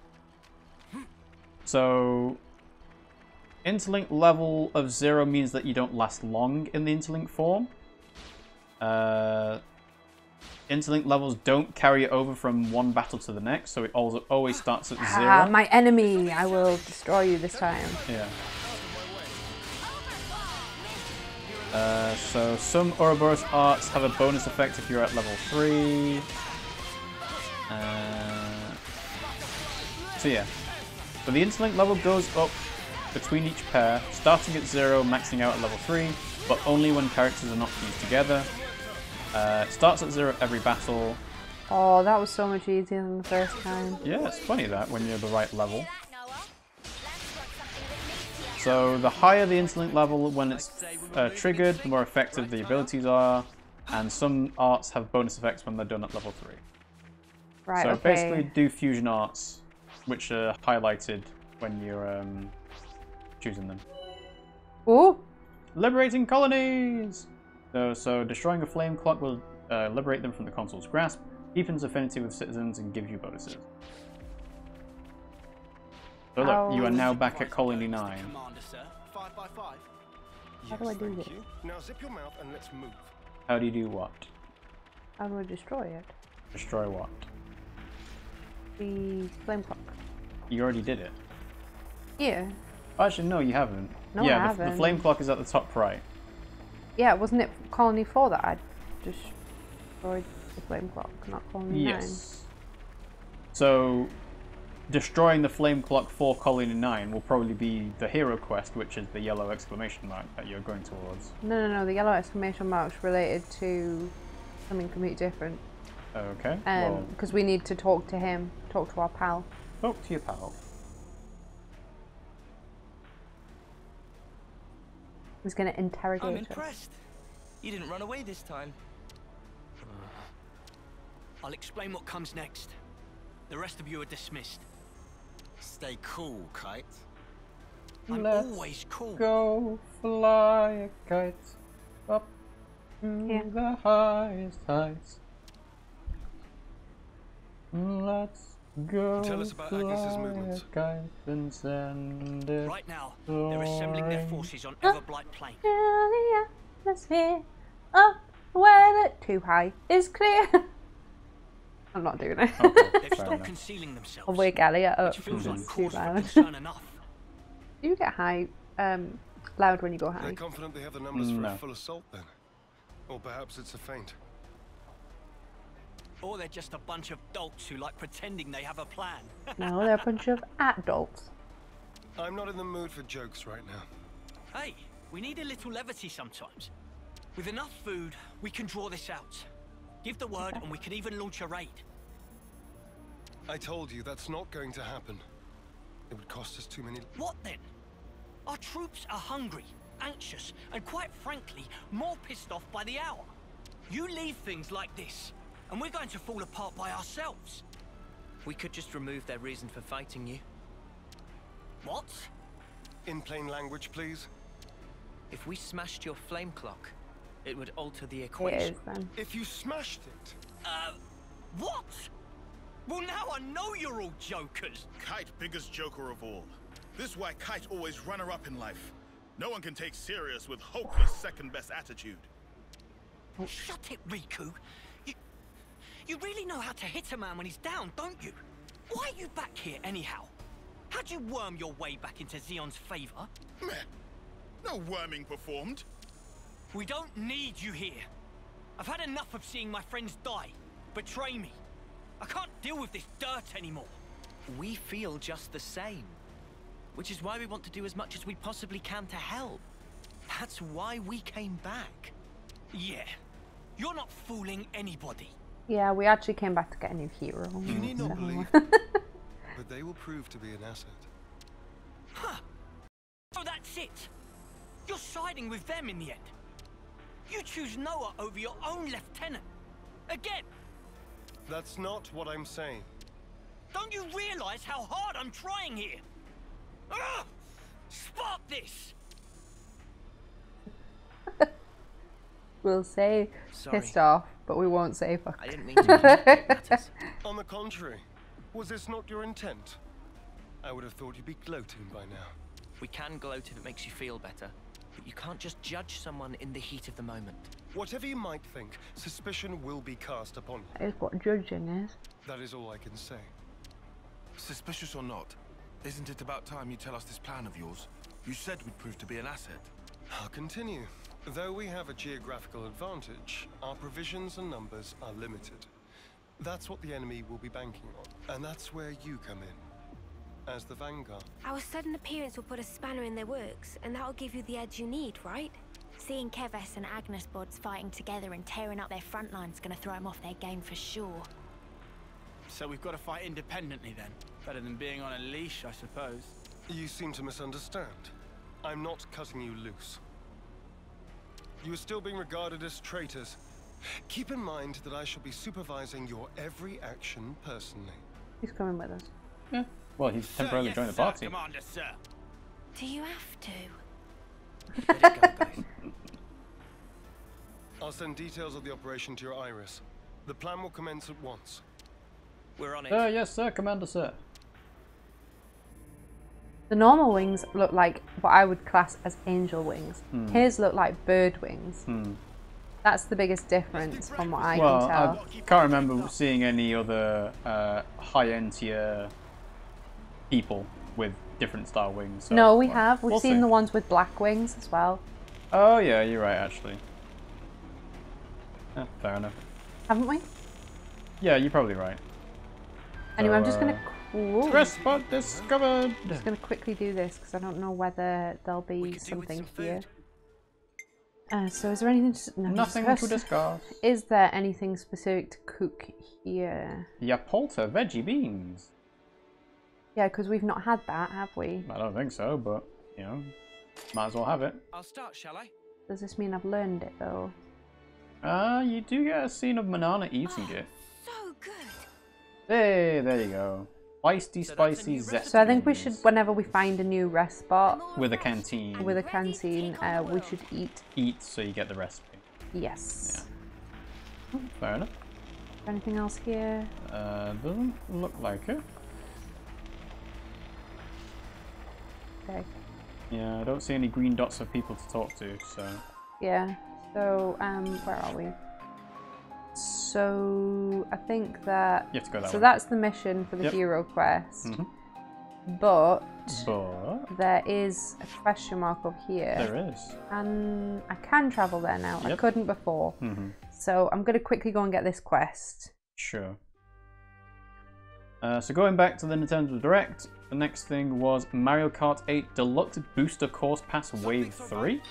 So, interlink level of zero means that you don't last long in the interlink form. Uh. Interlink levels don't carry over from one battle to the next, so it also always starts at zero. Ah, my enemy! I will destroy you this time. Yeah. Uh, so some Ouroboros arts have a bonus effect if you're at level three. Uh, so yeah. So the interlink level goes up between each pair, starting at zero, maxing out at level three, but only when characters are not fused together. Uh, it starts at zero every battle. Oh, that was so much easier than the first time. Yeah, it's funny that, when you're the right level. So the higher the interlink level when it's uh, triggered, the more effective the abilities are, and some arts have bonus effects when they're done at level three. Right, so okay. basically do fusion arts, which are highlighted when you're um, choosing them. Ooh! Liberating colonies! So, so destroying a flame clock will uh, liberate them from the consul's grasp, deepens affinity with citizens, and gives you bonuses. So look, oh. you are now back at Colony nine. How do I do this? Now zip your mouth and let's move. How do you do what? How do I destroy it? Destroy what? The flame clock. You already did it. Yeah. Actually, no, you haven't. No, yeah, I the, haven't. The flame clock is at the top right. Yeah, wasn't it Colony four that I destroyed the flame clock, not Colony nine? Yes. So, destroying the flame clock for Colony nine will probably be the hero quest, which is the yellow exclamation mark that you're going towards. No, no, no, the yellow exclamation mark's related to something completely different. Okay. Um, because well. we need to talk to him, talk to our pal. Talk to your pal. He's going to interrogate I'm impressed. Us. You didn't run away this time. I'll explain what comes next. The rest of you are dismissed. Stay cool, kite. I'm Let's always cool. Go fly a kite up to yeah. the highest heights. Let's go. Tell us about Agnes's movements. And send it right now, they're assembling their forces on Everblight Plain. The atmosphere up where the too high is clear. I'm not doing it. Okay, they've stopped concealing themselves. I'll wake Elliot up. Feels like too loud. You get high, um, loud when you go high. They're confident they have the numbers no. for a full assault, then, or perhaps it's a feint. Or they're just a bunch of dolts who like pretending they have a plan. No, they're a bunch of adults. I'm not in the mood for jokes right now. Hey, we need a little levity sometimes. With enough food, we can draw this out. Give the word okay. and we can even launch a raid. I told you, that's not going to happen. It would cost us too many... What then? Our troops are hungry, anxious, and quite frankly, more pissed off by the hour. You leave things like this, and we're going to fall apart by ourselves. We could just remove their reason for fighting you. What? In plain language, please. If we smashed your flame clock, it would alter the equation. It is, then. If you smashed it... Uh, what? Well, now I know you're all jokers. Kite, biggest joker of all. This is why Kite always runner-up in life. No one can take serious with hopeless second-best attitude. Oh. Shut it, Riku. You really know how to hit a man when he's down, don't you? Why are you back here anyhow? How'd you worm your way back into Xeon's favor? Meh. No worming performed. We don't need you here. I've had enough of seeing my friends die, betray me. I can't deal with this dirt anymore. We feel just the same. Which is why we want to do as much as we possibly can to help. That's why we came back. Yeah. You're not fooling anybody. Yeah, we actually came back to get a new hero. You need not believe, but they will prove to be an asset. Huh. Oh, that's it. You're siding with them in the end. You choose Noah over your own lieutenant. Again. That's not what I'm saying. Don't you realize how hard I'm trying here? Ugh! Spot this! We'll say Sorry. pissed off. But we won't say fuck. I didn't mean to. On the contrary, was this not your intent? I would have thought you'd be gloating by now. We can gloat if it makes you feel better, but you can't just judge someone in the heat of the moment. Whatever you might think, suspicion will be cast upon you. That is what judging is. That is all I can say. Suspicious or not, isn't it about time you tell us this plan of yours? You said we'd prove to be an asset. I'll continue. Though we have a geographical advantage, our provisions and numbers are limited. That's what the enemy will be banking on, and that's where you come in, as the vanguard. Our sudden appearance will put a spanner in their works, and that'll give you the edge you need, right? Seeing Keves and Agnes Bods fighting together and tearing up their front line's gonna throw them off their game for sure. So we've got to fight independently then? Better than being on a leash, I suppose. You seem to misunderstand. I'm not cutting you loose. You are still being regarded as traitors. Keep in mind that I shall be supervising your every action personally. He's coming with us. Yeah. Well, he's temporarily sir, yes, joined the party. Sir, Commander, sir. Do you have to? Let it go, guys. I'll send details of the operation to your Iris. The plan will commence at once. We're on it. Uh, yes, sir, Commander, sir. The normal wings look like what I would class as angel wings. Hmm. His look like bird wings. Hmm. That's the biggest difference from what I well, can tell. I can't remember seeing any other uh, high-end tier people with different style wings. So no, we well, have. We've we'll seen see. the ones with black wings as well. Oh yeah, you're right, actually. Yeah, fair enough. Haven't we? Yeah, you're probably right. Anyway, so, I'm just going to... Rest spot discovered! I'm just going to quickly do this because I don't know whether there'll be something some here. Uh, so is there anything to, no, nothing discuss. to discuss? Is there anything specific to cook here? Yapolta veggie beans. Yeah, because we've not had that, have we? I don't think so, but you know, might as well have it. I'll start, shall I? Does this mean I've learned it though? Ah, uh, you do get a scene of Manana eating oh, it. So good. Hey, there you go. Feisty, spicy, zest. So I think we should, whenever we find a new rest spot with a canteen, with a canteen, uh, we should eat. Eat so you get the recipe. Yes. Yeah. Oh, fair enough. Anything else here? Uh, doesn't look like it. Okay. Yeah, I don't see any green dots of people to talk to. So. Yeah. So um, where are we? So I think that, you have to go that so way. That's the mission for the yep. hero quest, mm-hmm. but, but there is a question mark up here. There is, and I can travel there now. Yep. I couldn't before, mm-hmm. so I'm going to quickly go and get this quest. Sure. Uh, so going back to the Nintendo Direct, the next thing was Mario Kart eight Deluxe Booster Course Pass Wave three.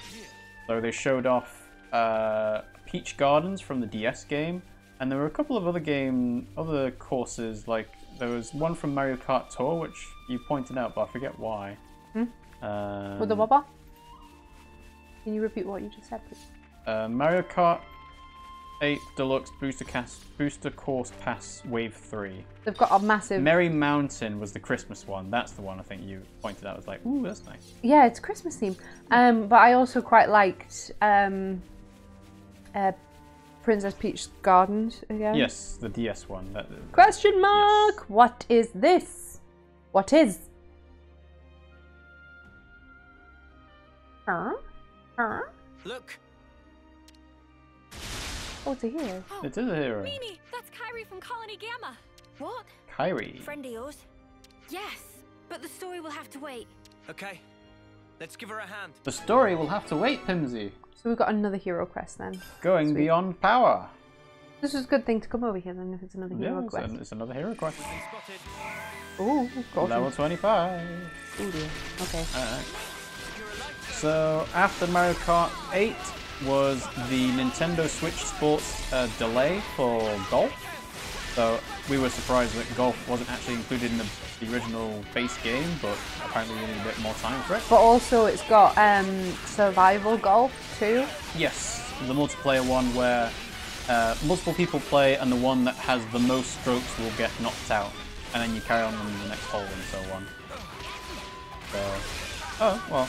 So they showed off. Uh, Peach Gardens from the D S game, and there were a couple of other game, other courses, like there was one from Mario Kart Tour, which you pointed out, but I forget why. Hmm? Um, With the Wobba? Can you repeat what you just said, please? Uh, Mario Kart eight Deluxe Booster, Cast, Booster Course Pass Wave three. They've got a massive... Merry Mountain was the Christmas one. That's the one I think you pointed out. I was like, ooh, that's nice. Yeah, it's Christmas themed. Um, but I also quite liked... Um... Uh, Princess Peach Gardens again? Yes, the D S one. That, that, Question mark! Yes. What is this? What is? Huh? Huh? Look! Oh, it's a hero. Oh, it is a hero. Mimi, that's Kairi from Colony Gamma. What? Kairi. Friend of yours? Yes, but the story will have to wait. Okay, let's give her a hand. The story will have to wait, Pimmsy. So we've got another hero quest then. Going Sweet. Beyond power. This is a good thing to come over here then if it's another yeah, hero it's quest. An, it's another hero quest. Ooh, golden. Level twenty-five. Ooh dear. Okay. Alright. So after Mario Kart eight was the Nintendo Switch Sports uh, delay for golf. So we were surprised that golf wasn't actually included in the, the original base game, but apparently we need a bit more time for it. But also it's got um, survival golf too. Yes, the multiplayer one where uh, multiple people play and the one that has the most strokes will get knocked out. And then you carry on in the next hole and so on. So, oh, well, a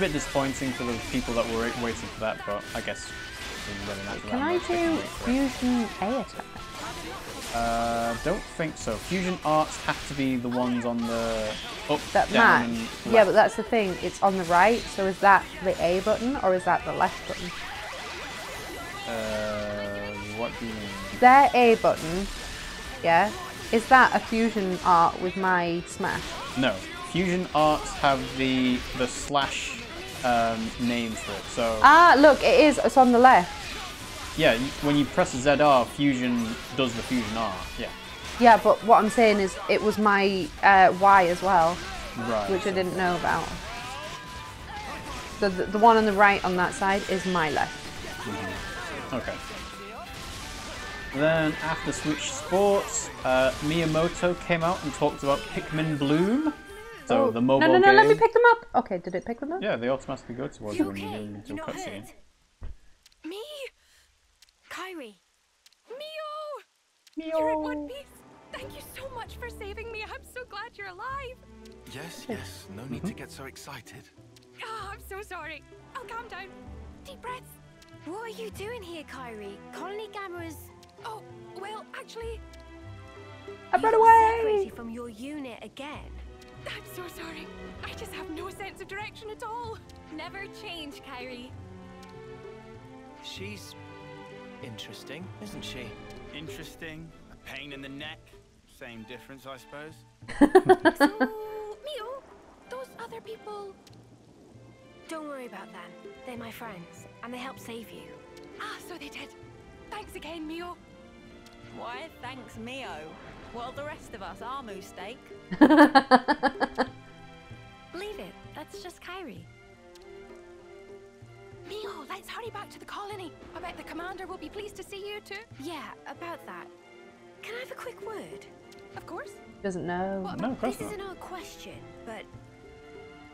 bit disappointing for the people that were waiting for that, but I guess it really nice. Can I do Fusion A attack? Uh, don't think so. Fusion arts have to be the ones on the up, that down, match. Left. Yeah, but that's the thing. It's on the right. So is that the A button or is that the left button? Uh, what do you mean? Their A button. Yeah. Is that a fusion art with my smash? No. Fusion arts have the the slash um, name for it. So. Ah, look, it is. It's on the left. Yeah, when you press Z R, Fusion does the Fusion R, yeah. Yeah, but what I'm saying is it was my uh, Y as well, right, which so. I didn't know about. So the, the one on the right on that side is my left. Mm-hmm. Okay. Then after Switch Sports, uh, Miyamoto came out and talked about Pikmin Bloom. So oh. the mobile game. No, no, no, game. Let me pick them up. Okay, did it pick them up? Yeah, they automatically go towards you when you do into a cutscene. Me? Kairi! Mio! Mio! You're in one piece! Thank you so much for saving me! I'm so glad you're alive! Yes, yes. No need to get so excited. Oh, I'm so sorry. I'll calm down. Deep breaths. What are you doing here, Kairi? Colony Gamma's... Oh, well, actually... I ran away! Separated from your unit again. I'm so sorry. I just have no sense of direction at all. Never change, Kairi. She's... interesting, isn't she? Interesting. A pain in the neck. Same difference, I suppose. So, Mio, those other people... Don't worry about them. They're my friends, and they helped save you. Ah, so they did. Thanks again, Mio. Why, thanks, Mio. Well, the rest of us are moo steak. Leave it. That's just Kairi. Mio, let's hurry hurry back to the colony. I bet the commander will be pleased to see you too. Yeah, about that. Can I have a quick word? Of course. Doesn't know. Well, no, of course not. This is an odd question, but...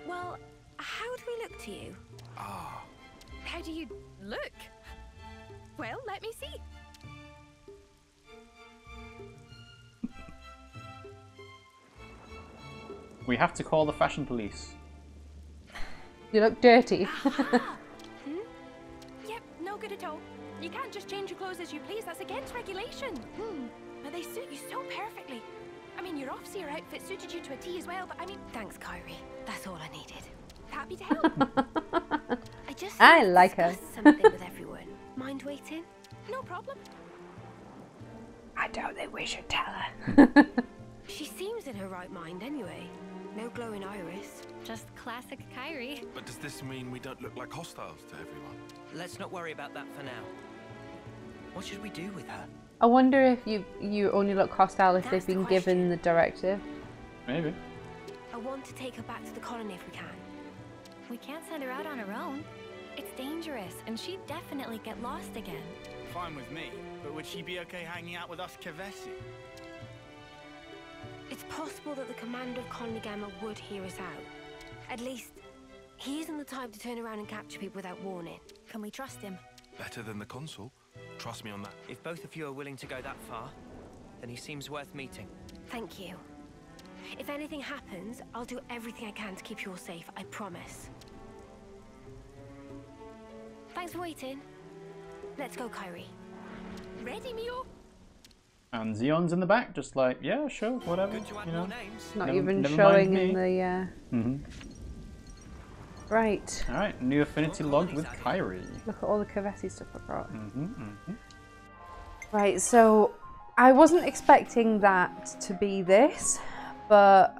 Well, how do we look to you? Ah. Oh. How do you look? Well, let me see. We have to call the fashion police. You look dirty. Hmm? Yep, no good at all. You can't just change your clothes as you please. That's against regulation. Hmm. But they suit you so perfectly. I mean, your off-seer outfit suited you to a T as well, but I mean... Thanks, Kyrie. That's all I needed. Happy to help. I just... I like her. something with everyone. Mind waiting? No problem. I don't think we should tell her. She seems in her right mind anyway. No glowing iris, just classic Kairi. But does this mean we don't look like hostiles to everyone? Let's not worry about that for now. What should we do with her? I wonder if you you only look hostile if That's they've been the given the directive. Maybe. I want to take her back to the colony if we can. We can't send her out on her own. It's dangerous, and she'd definitely get lost again. Fine with me, but would she be okay hanging out with us Kavesi? It's possible that the commander of Colony Gamma would hear us out. At least, he isn't the type to turn around and capture people without warning. Can we trust him? Better than the consul. Trust me on that. If both of you are willing to go that far, then he seems worth meeting. Thank you. If anything happens, I'll do everything I can to keep you all safe, I promise. Thanks for waiting. Let's go, Kairi. Ready, Mio? And Xeon's in the back, just like, yeah, sure, whatever. You know, not never, even never showing in the. Uh... Mm-hmm. Right. All right, new affinity log with Kairi. Look at all the Kavesi stuff I brought. Mm-hmm, mm-hmm. Right, so I wasn't expecting that to be this, but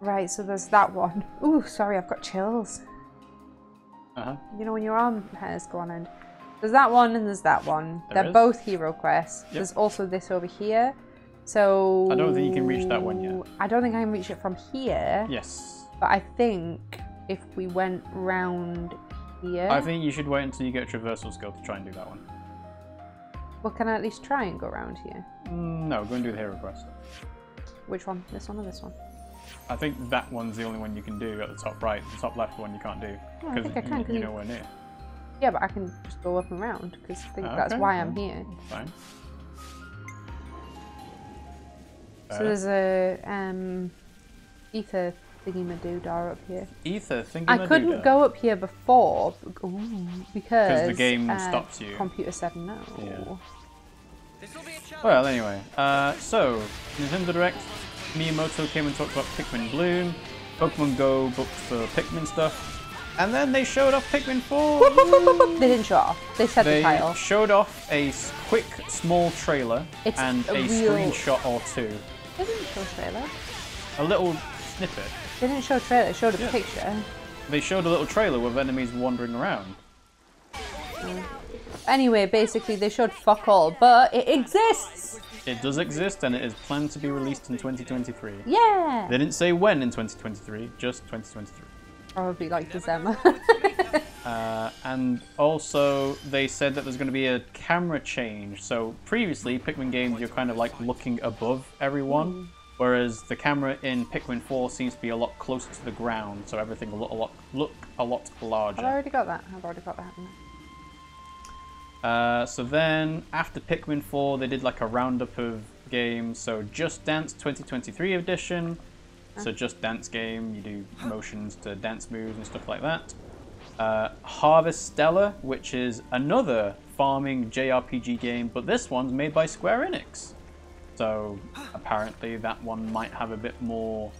right, so there's that one. Ooh, sorry, I've got chills. Uh huh. You know when your arm hairs go on end. There's that one and there's that one. There They're is. both hero quests. Yep. There's also this over here. So I don't think you can reach that one yet. I don't think I can reach it from here. Yes. But I think if we went round here... I think you should wait until you get a traversal skill to try and do that one. Well, can I at least try and go round here? No, go and do the hero quest. Which one? This one or this one? I think that one's the only one you can do at the top right. The top left one you can't do. No, I think I can, you, you know where near. Yeah, but I can just go up and round, because I think okay. that's why I'm here. Fine. So there's a um, ether thingy-ma-doo-dah up here. Ether thingy-ma-doo-dah. I couldn't go up here before, because the game uh, stops you. Computer said no. Yeah. Well, anyway, uh, so Nintendo Direct, Miyamoto came and talked about Pikmin Bloom, Pokemon Go booked for Pikmin stuff. And then they showed off Pikmin four. They didn't show off. They said they the title. They showed off a quick, small trailer it's and a, a real... screenshot or two. They didn't show a trailer. A little snippet. They didn't show a trailer. They showed a yeah. picture. They showed a little trailer with enemies wandering around. Mm. Anyway, basically they showed fuck all, but it exists. It does exist, and it is planned to be released in twenty twenty-three. Yeah. They didn't say when in twenty twenty-three, just twenty twenty-three. Probably like December. uh, and also, they said that there's going to be a camera change. So previously, Pikmin games, you're kind of like looking above everyone, mm. whereas the camera in Pikmin four seems to be a lot closer to the ground, so everything will look a lot, look a lot larger. I've already got that. I've already got that. Uh, so then, after Pikmin four, they did like a roundup of games. So Just Dance twenty twenty-three edition. So Just Dance game, you do motions to dance moves and stuff like that. Uh, Harvest Stella, which is another farming J R P G game, but this one's made by Square Enix. So apparently that one might have a bit more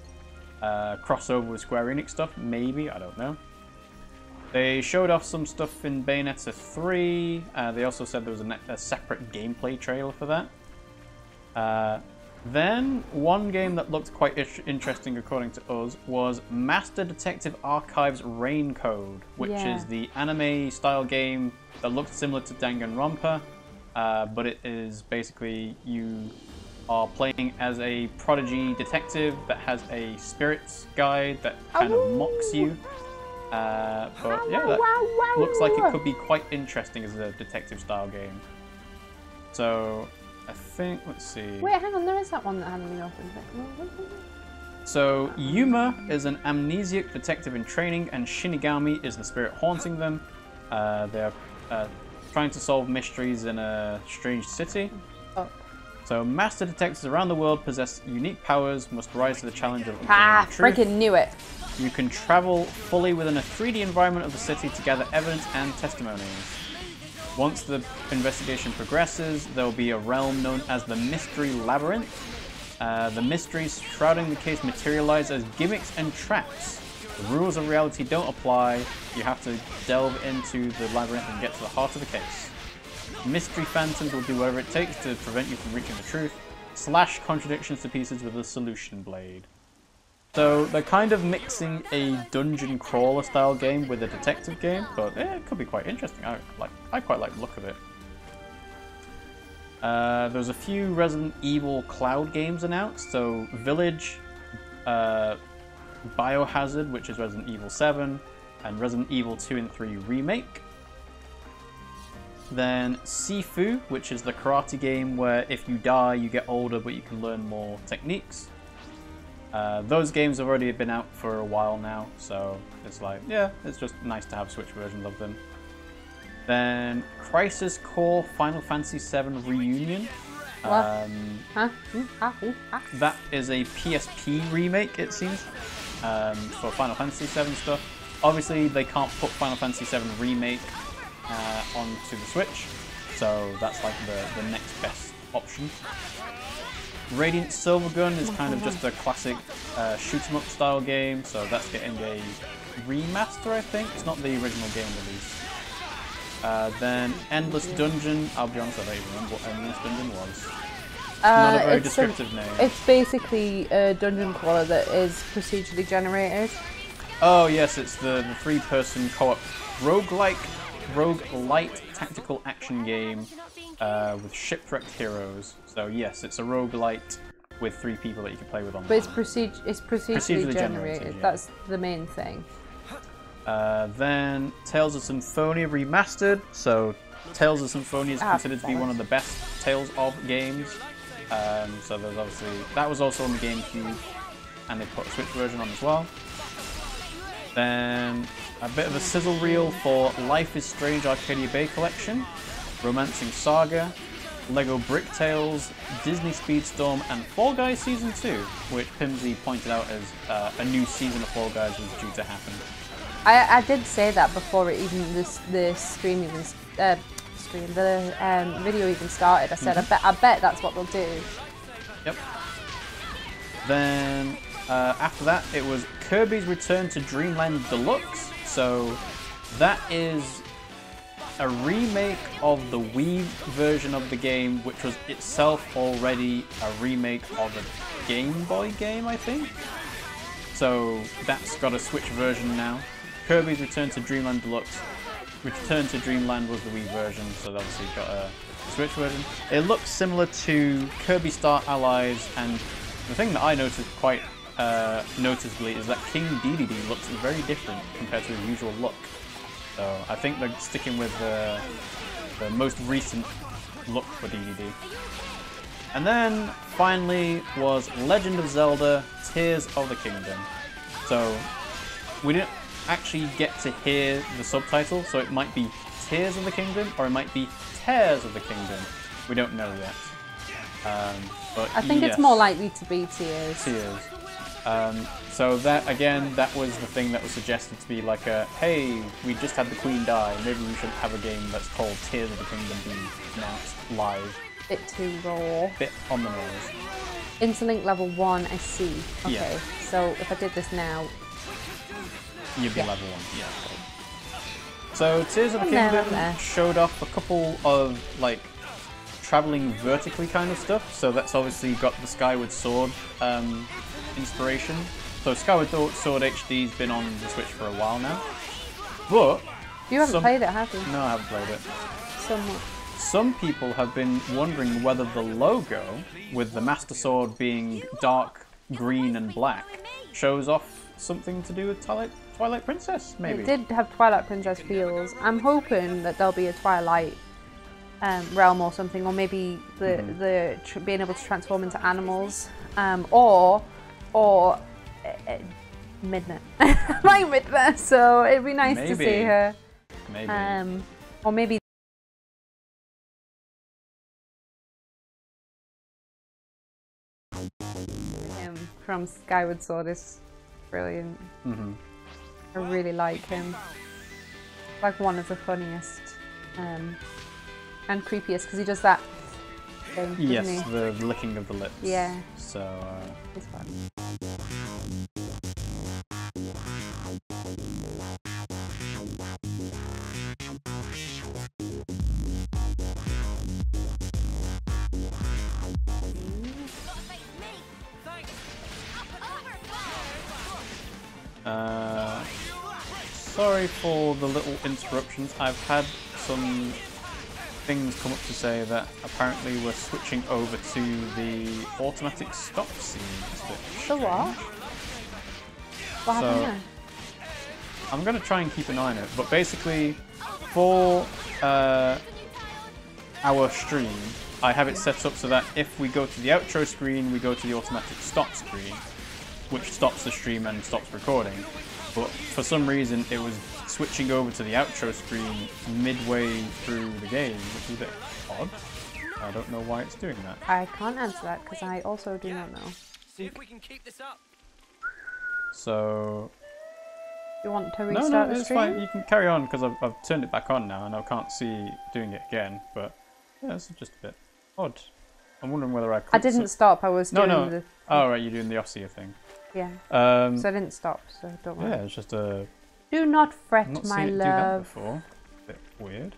uh, crossover with Square Enix stuff, maybe, I don't know. They showed off some stuff in Bayonetta three. Uh, they also said there was a, a separate gameplay trailer for that. Uh, Then, one game that looked quite interesting according to us was Master Detective Archives Rain Code, which yeah. is the anime-style game that looked similar to Danganronpa, uh, but it is basically you are playing as a prodigy detective that has a spirit guide that kind oh. of mocks you. Uh, but yeah, that looks like it could be quite interesting as a detective-style game. So I think, let's see. Wait, hang on, there is that one that hadn't been opened. So Yuma is an amnesiac detective in training, and Shinigami is the spirit haunting them. Uh, they're uh, trying to solve mysteries in a strange city. Oh. So master detectives around the world possess unique powers, must rise to the challenge of ah, freaking knew it. You can travel fully within a three D environment of the city to gather evidence and testimonies. Once the investigation progresses, there will be a realm known as the Mystery Labyrinth. Uh, the mysteries shrouding the case materialize as gimmicks and traps. The rules of reality don't apply. You have to delve into the labyrinth and get to the heart of the case. Mystery phantoms will do whatever it takes to prevent you from reaching the truth. Slash contradictions to pieces with a solution blade. So they're kind of mixing a dungeon crawler style game with a detective game, but yeah, it could be quite interesting. I like, I quite like the look of it. Uh, there's a few Resident Evil Cloud games announced. So Village, uh, Biohazard, which is Resident Evil seven, and Resident Evil two and three Remake. Then Sifu, which is the karate game where if you die, you get older, but you can learn more techniques. Uh, those games have already been out for a while now, so it's like, yeah, it's just nice to have Switch versions of them. Then Crisis Core Final Fantasy seven Reunion. Um, that is a P S P remake, it seems, um, for Final Fantasy seven stuff. Obviously, they can't put Final Fantasy seven Remake uh, onto the Switch, so that's like the, the next best option. Radiant Silvergun is kind of just a classic uh, shoot-em-up style game, so that's getting a remaster, I think. It's not the original game release. Uh, then Endless Dungeon. I'll be honest, I don't even remember what Endless Dungeon was. Uh, not a very descriptive a, name. It's basically a dungeon crawler that is procedurally generated. Oh yes, it's the, the three-person co-op roguelike, roguelite tactical action game uh, with shipwrecked heroes. So yes, it's a roguelite with three people that you can play with online. But it's, proced it's procedurally, procedurally generated, generated yeah. That's the main thing. Uh, then Tales of Symphonia Remastered. So Tales of Symphonia is considered ah, to be one of the best Tales of games. Um, so there's obviously, that was also on the GameCube, and they put a Switch version on as well. Then a bit of a sizzle reel for Life is Strange Arcadia Bay Collection, Romancing Saga, Lego Brick Tales, Disney Speedstorm, and Fall Guys Season two, which Pimmsy pointed out as uh, a new season of Fall Guys was due to happen. I, I did say that before it even this the stream even uh, stream the um, video even started. I said mm-hmm. I bet I bet that's what they'll do. Yep. Then uh, after that it was Kirby's Return to Dreamland Deluxe. So that is a remake of the Wii version of the game, which was itself already a remake of a Game Boy game, I think. So that's got a Switch version now. Kirby's Return to Dreamland Deluxe. Return to Dreamland was the Wii version, so they obviously got a Switch version. It looks similar to Kirby Star Allies, and the thing that I noticed quite uh, noticeably is that King Dedede looks very different compared to his usual look. So I think they're sticking with the, the most recent look for D D D. And then finally was Legend of Zelda: Tears of the Kingdom. So we didn't actually get to hear the subtitle, so it might be Tears of the Kingdom or it might be Tears of the Kingdom. We don't know yet. Um, but I think yes, it's more likely to be Tears. Tears. Um, so that, again, that was the thing that was suggested to be like a, hey, we just had the Queen die, maybe we should have a game that's called Tears of the Kingdom being announced live. Bit too raw. Bit on the nose. Interlink level one, I see. Okay, yeah. So if I did this now... You'd be yeah. level one, yeah. Cool. So Tears of the I'm Kingdom there, there. showed off a couple of, like, travelling vertically kind of stuff, so that's obviously got the Skyward Sword um, inspiration. So Skyward Sword H D's been on the Switch for a while now, but... You haven't some... played it, have you? No, I haven't played it. Somewhat. Some people have been wondering whether the logo, with the Master Sword being dark green and black, shows off something to do with Twilight, Twilight Princess, maybe. It did have Twilight Princess feels. I'm hoping that there'll be a Twilight um, realm or something, or maybe the mm-hmm. the tr being able to transform into animals, um, or or uh, Midna. Like Midna, so it'd be nice maybe. to see her. Maybe. Um, or maybe. From Skyward Sword is brilliant. Mm-hmm. I really like him. Like one of the funniest um, and creepiest, because he does that thing, yes, he? the licking of the lips. Yeah. So. Uh... It's fun. Uh, sorry for the little interruptions. I've had some things come up to say that apparently we're switching over to the automatic stop scene. The what? What happened there? I'm going to try and keep an eye on it, but basically for uh, our stream, I have it set up so that if we go to the outro screen, we go to the automatic stop screen, which stops the stream and stops recording. But for some reason it was switching over to the outro screen midway through the game, which is a bit odd. I don't know why it's doing that. I can't answer that because I also do not know. See if we can keep this up. So... You want to restart no, no, the stream? No, it's fine. You can carry on because I've, I've turned it back on now and I can't see doing it again. But yeah, this is just a bit odd. I'm wondering whether I could... I didn't stop. I was no, doing no. the... Oh, right, you're doing the Ossia thing. Yeah. Um, so I didn't stop, so don't worry. Yeah, it's just a... Do not fret, not my seen love. I've not seen it do that before. A bit weird.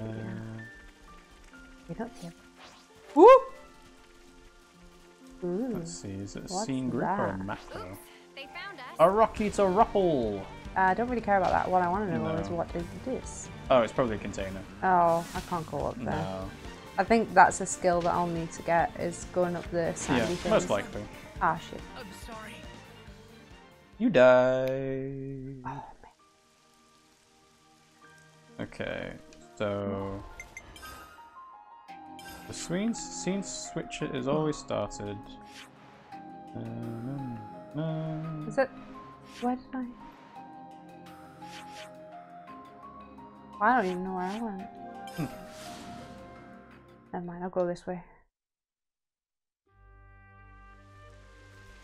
Uh, yeah. Get up here. Woo! Ooh. Let's see, is it a What's scene group that? or a macro? They found us. A rocky to Ruffle! Uh, I don't really care about that. What I want to know no. is what is this? Oh, it's probably a container. Oh, I can't go up there. No. I think that's a skill that I'll need to get, is going up the sandy yeah, things. Yeah, most likely. Ah, shit. I'm sorry. You die. Oh, man. Okay, so... The scene, scene switcher is always started. Um, no. Is it... Where did I... I don't even know where I went. Hmm. Never mind, I'll go this way.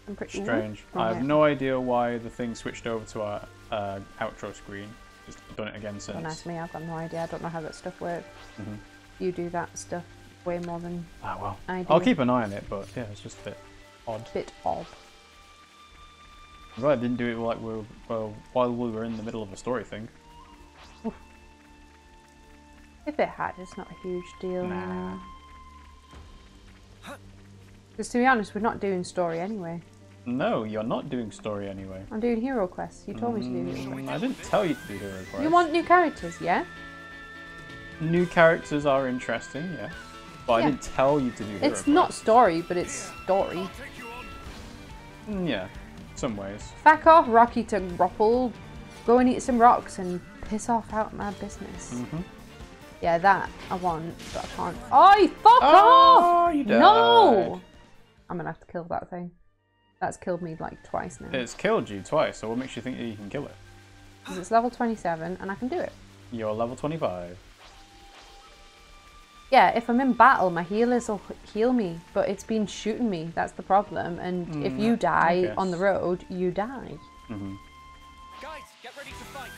I'm pretty strange. Oh, I have yeah. no idea why the thing switched over to our uh, outro screen. Just done it again since. Don't ask me, I've got no idea. I don't know how that stuff works. Mm-hmm. You do that stuff way more than ah, well. I do. I'll keep an eye on it, but yeah, it's just a bit odd. Bit odd. I'm glad I didn't do it like we were, well, while we were in the middle of a story thing. Oof. If it had, it's not a huge deal. Nah. Because to be honest, we're not doing story anyway. No, you're not doing story anyway. I'm doing hero quests. You told mm, me to do hero quests. I didn't tell you to do hero quests. You want new characters, yeah? New characters are interesting, yeah. But yeah. I didn't tell you to do hero quests. It's not story, but it's story. Mm, yeah, some ways. Back off, Rocky to Ruffle. Go and eat some rocks and piss off out my business. Mm-hmm. Yeah, that I want, but I can't. Oh, fuck oh, off! You died. No! I'm gonna have to kill that thing. That's killed me like twice now. It's killed you twice, so what makes you think that you can kill it? Because it's level twenty-seven and I can do it. You're level twenty-five. Yeah, if I'm in battle, my healers will heal me, but it's been shooting me. That's the problem. And mm, if you die on the road, you die. Mm-hmm. Guys, get ready to fight.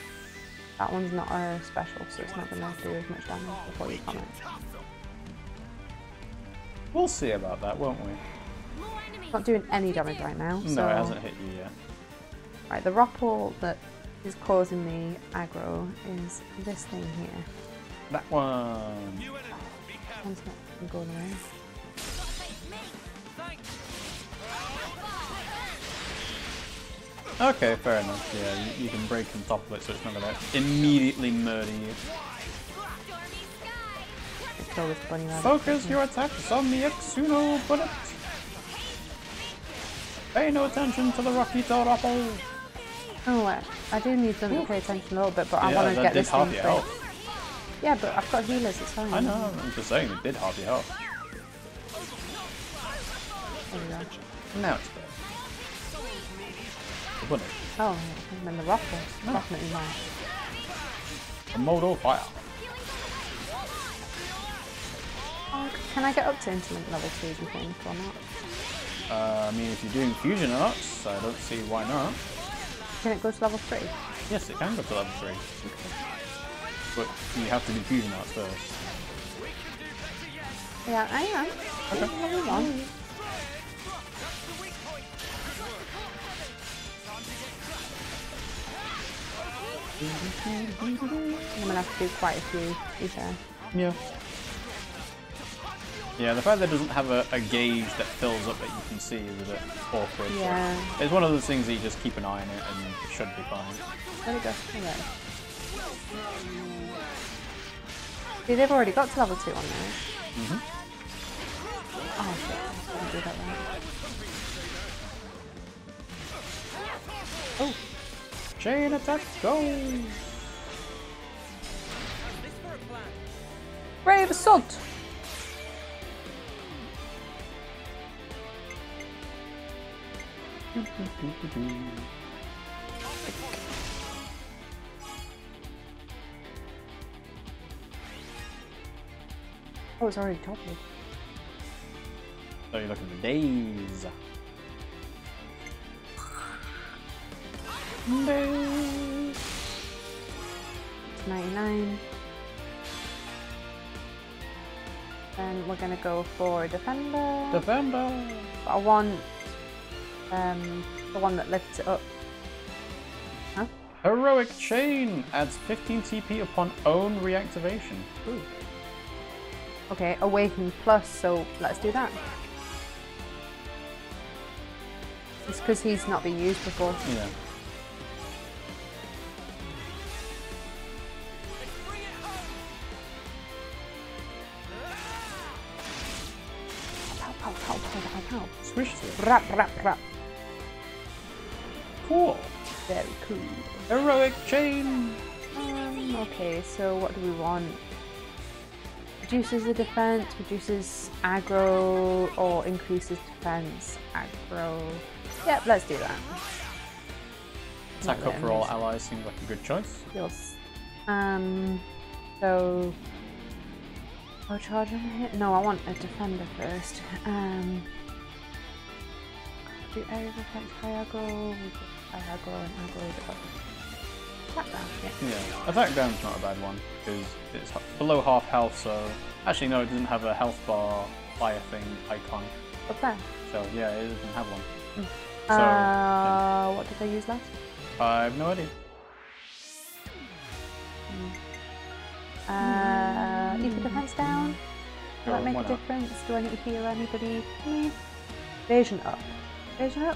That one's not uh, special, so it's not going to do as much damage before you come in. We'll see about that, won't we? Not doing any damage right now. No, so... it hasn't hit you yet. Right, the Ruffle that is causing me aggro is this thing here. That one. That one's not going away. Okay, fair enough. Yeah, you, you can break and topple it, so it's not gonna immediately murder you. Focus your attacks on the Exuno bullet. Pay no attention to the rocky Torapple. Oh wait, I do need them to pay attention a little bit, but yeah, I want to get this one through. Yeah, but I've got healers, it's fine. I know, I'm just saying, it did hardly help. There we go. Now it's dead. Wouldn't it? Oh, and then the rocket. No. Definitely not. A modal fire. Oh, can I get up to Intimate level two, do you think, or not? Uh, I mean, if you're doing fusion arts, I don't see why not. Can it go to level three? Yes, it can go to level three. Okay. But you have to do fusion arts first. Yeah, I am. Okay. Level one. I'm gonna have to do quite a few, is there? Yeah. Yeah, the fact that it doesn't have a, a gauge that fills up that you can see is a bit awkward. Yeah. It's one of those things that you just keep an eye on it and it should be fine. There it goes. Okay. See, they've already got to level two on there. Mm-hmm. Oh, shit. I can't do that one. Oh! Chain attack, go! Brave Assault! Oh, it's already toppled. So you're looking for days. Days. ninety-nine. And we're gonna go for Defender. Defender. But I want. Um, the one that lifts it up. Huh? Heroic Chain adds fifteen T P upon own reactivation. Ooh. Okay, Awaken Plus, so let's do that. It's because he's not been used before. Yeah. Pow, pow, pow, pow, pow, pow. Swish it. Rap, rap, rap. Cool. Very cool. Heroic Chain! Um, okay, so what do we want? Reduces the defense, reduces aggro, or increases defense, aggro. Yep, let's do that. Attack up for all allies seems like a good choice. Yes. Um, so... Oh, charge on hit? No, I want a defender first. Um... Do area of effect, high aggro, high aggro, and aggro. Attack down, yeah. Yeah, attack down's not a bad one, because it's below half health, so... Actually, no, it doesn't have a health bar fire thing icon. What's that? So, yeah, it doesn't have one. Mm. So, uh, yeah. What did they use last? I have no idea. Mm. Uh, mm. Ether defense down? Does that make a difference? Do I need to heal anybody? Please? Evasion up. Up? Nah.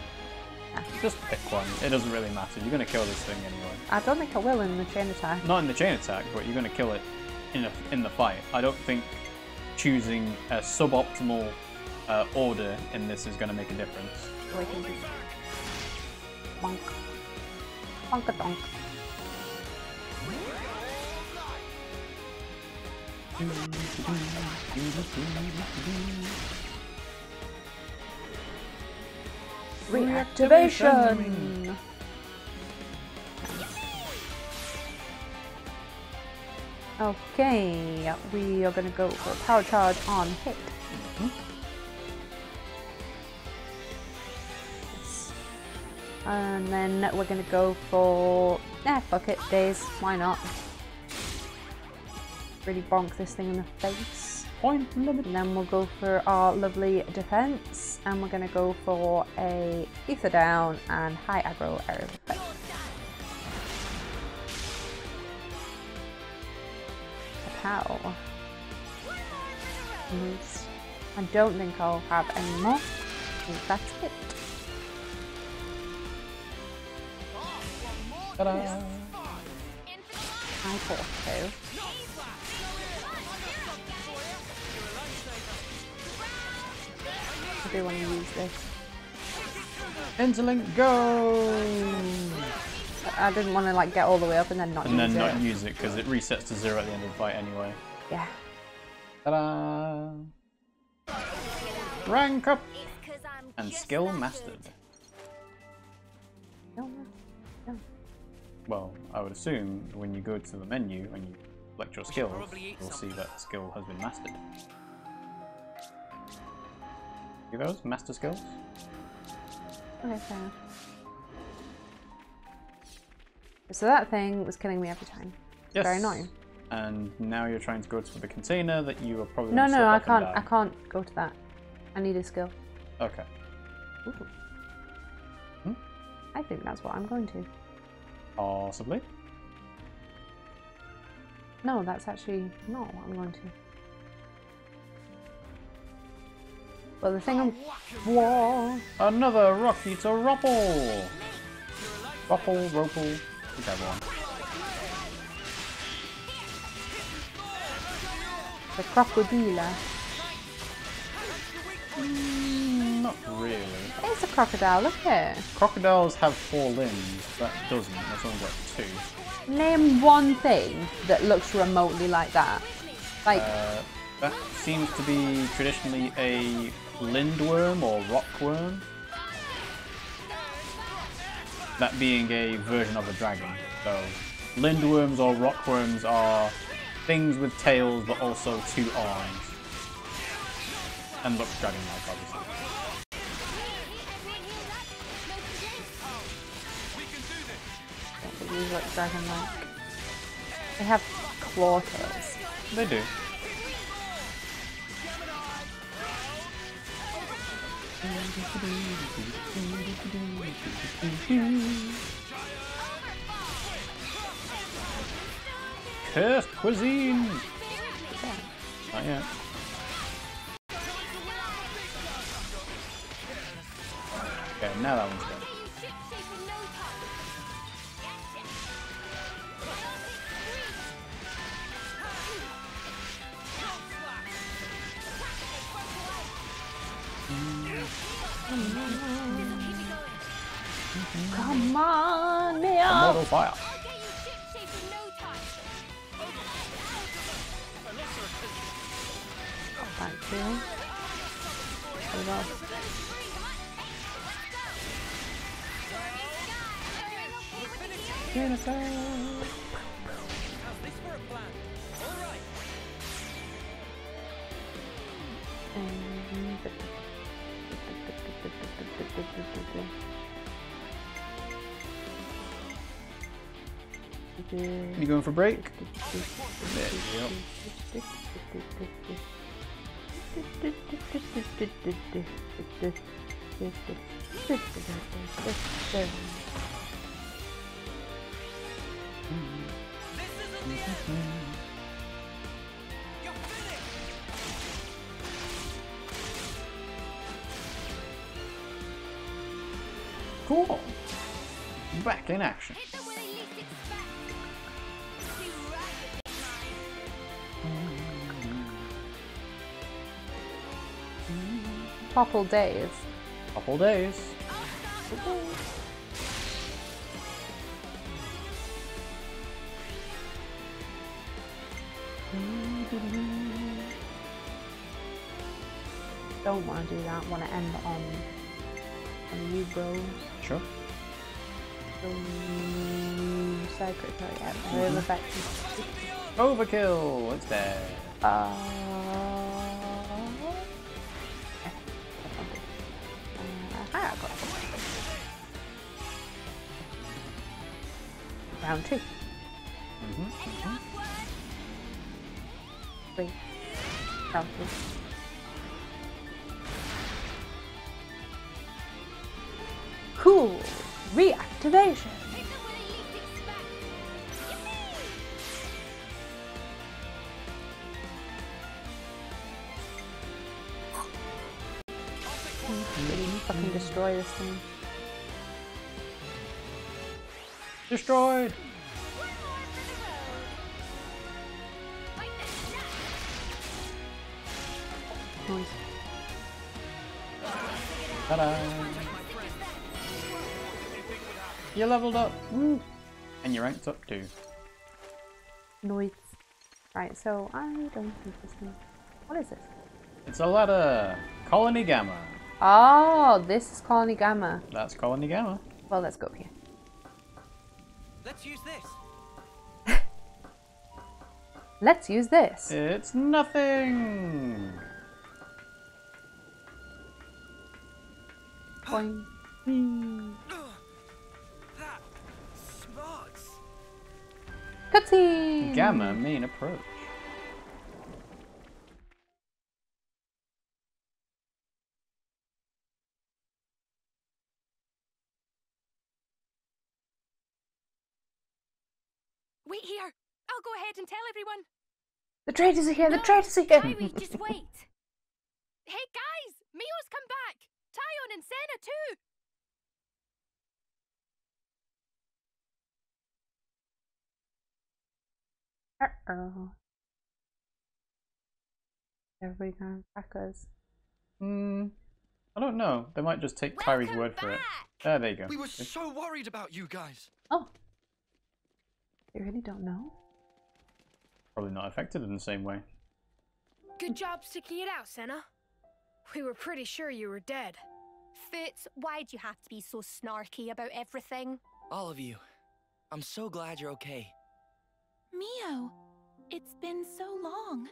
Just pick one. It doesn't really matter. You're going to kill this thing anyway. I don't think I will in the chain attack. Not in the chain attack, but you're going to kill it in a, in the fight. I don't think choosing a suboptimal uh, order in this is going to make a difference. Oh, I can do that. Bonk. Bonk-a-donk. Reactivation! Okay, we are going to go for a power charge on hit. Mm-hmm. Yes. And then we're going to go for... Eh, fuck it, days, why not? Really bonk this thing in the face. Point. And then we'll go for our lovely defense, and we're going to go for a ether down and high aggro area of effect. Pow. I don't think I'll have any more. I think that's it. Ta-da! Yes. I thought so. I do want to use this. Insolent, go! I didn't want to like get all the way up and then not and use it. And then not use it, because it resets to zero at the end of the fight anyway. Yeah. Ta-da! Rank up! And skill mastered. No, no. Well, I would assume when you go to the menu and you select your skills, you'll see that skill has been mastered. See those? Master skills? Okay, fair enough. So that thing was killing me every time. Yes. Very annoying. And now you're trying to go to the container that you are probably no, no, I can't. I can't go to that. I need a skill. Okay. Hmm? I think that's what I'm going to. Possibly. No, that's actually not what I'm going to. Well, the thing I'm. Whoa! Another Rocky to Ropple! Ropple, Ropple. Is that one? The crocodile. Mm, not really. It's a crocodile, look here. Crocodiles have four limbs. That doesn't. That's only got two. Name one thing that looks remotely like that. Like. Uh, that seems to be traditionally a lindworm or rockworm. That being a version of a dragon. So, lindworms or rockworms are things with tails but also two arms. And looks dragon-like, obviously. They do look dragon-like. They have claw tails. They do. Cursed cuisine! Yeah. Not yet. Okay, now that one's done. Come on, Neo! Immortal fire. Thank you. Very well. Beautiful. You going for a break? There you go. Cool. Back in action. Couple days. Couple days. Couple days. Don't want to do that. Want to end on. And you bros. Sure. Um, secretary at mm-hmm. Effect. Overkill! What's that? Uh, uh, I got it. Round two. Mm-hmm. Mm-hmm. Three. Round two. Cool! Reactivation! Mm-hmm. Fucking destroy this thing. Destroyed! Nice. Ta-da! You leveled up. Woo. And you ranked up too. Noise. Right, so I don't think this is... What is this? It's a ladder. Colony Gamma. Oh, this is Colony Gamma. That's Colony Gamma. Well, let's go up here. Let's use this. Let's use this. It's nothing. Boing. That smarts. Cutscene. Gamma main approach. Wait here. I'll go ahead and tell everyone. The traitors are here. The no, traitors are here. Kairi, just wait. Hey guys, Mio's come back. Tyon and Senna too. Uh oh. Everybody going back us. Hmm. I don't know. They might just take Welcome Kairi's word back. for it. There they go. We were so worried about you guys. Oh. You really don't know? Probably not affected in the same way. Good job sticking it out, Senna. We were pretty sure you were dead. Fitz, why'd you have to be so snarky about everything? All of you. I'm so glad you're okay. Mio, it's been so long.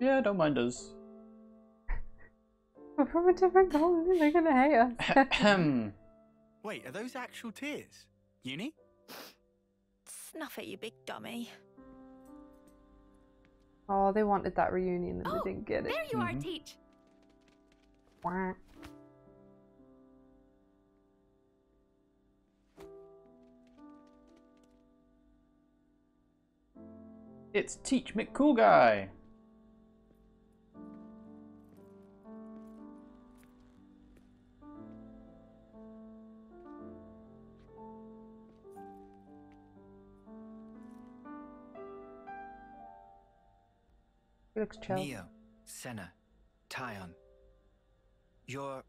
Yeah, don't mind us. We're from a different colony, they're gonna hate us. Wait, are those actual tears? Uni? Snuff it, you big dummy. Oh, they wanted that reunion and oh, they didn't get it. There you mm-hmm. are, Teach. Wah. It's Teach McCool Guy. Looks chill. Mio, Senna, Tyon, you're...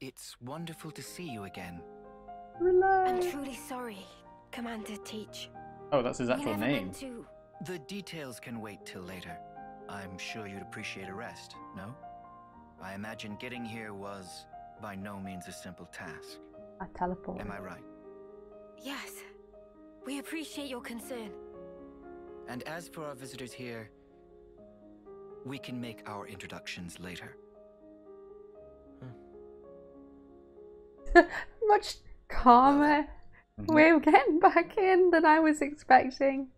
It's wonderful to see you again. Relax. I'm truly sorry, Commander Teach. Oh, that's his actual name. To... The details can wait till later. I'm sure you'd appreciate a rest, no? I imagine getting here was by no means a simple task. A teleport. Am I right? Yes. We appreciate your concern. And as for our visitors here... We can make our introductions later. Hmm. Much calmer. Well, We're getting back in than I was expecting.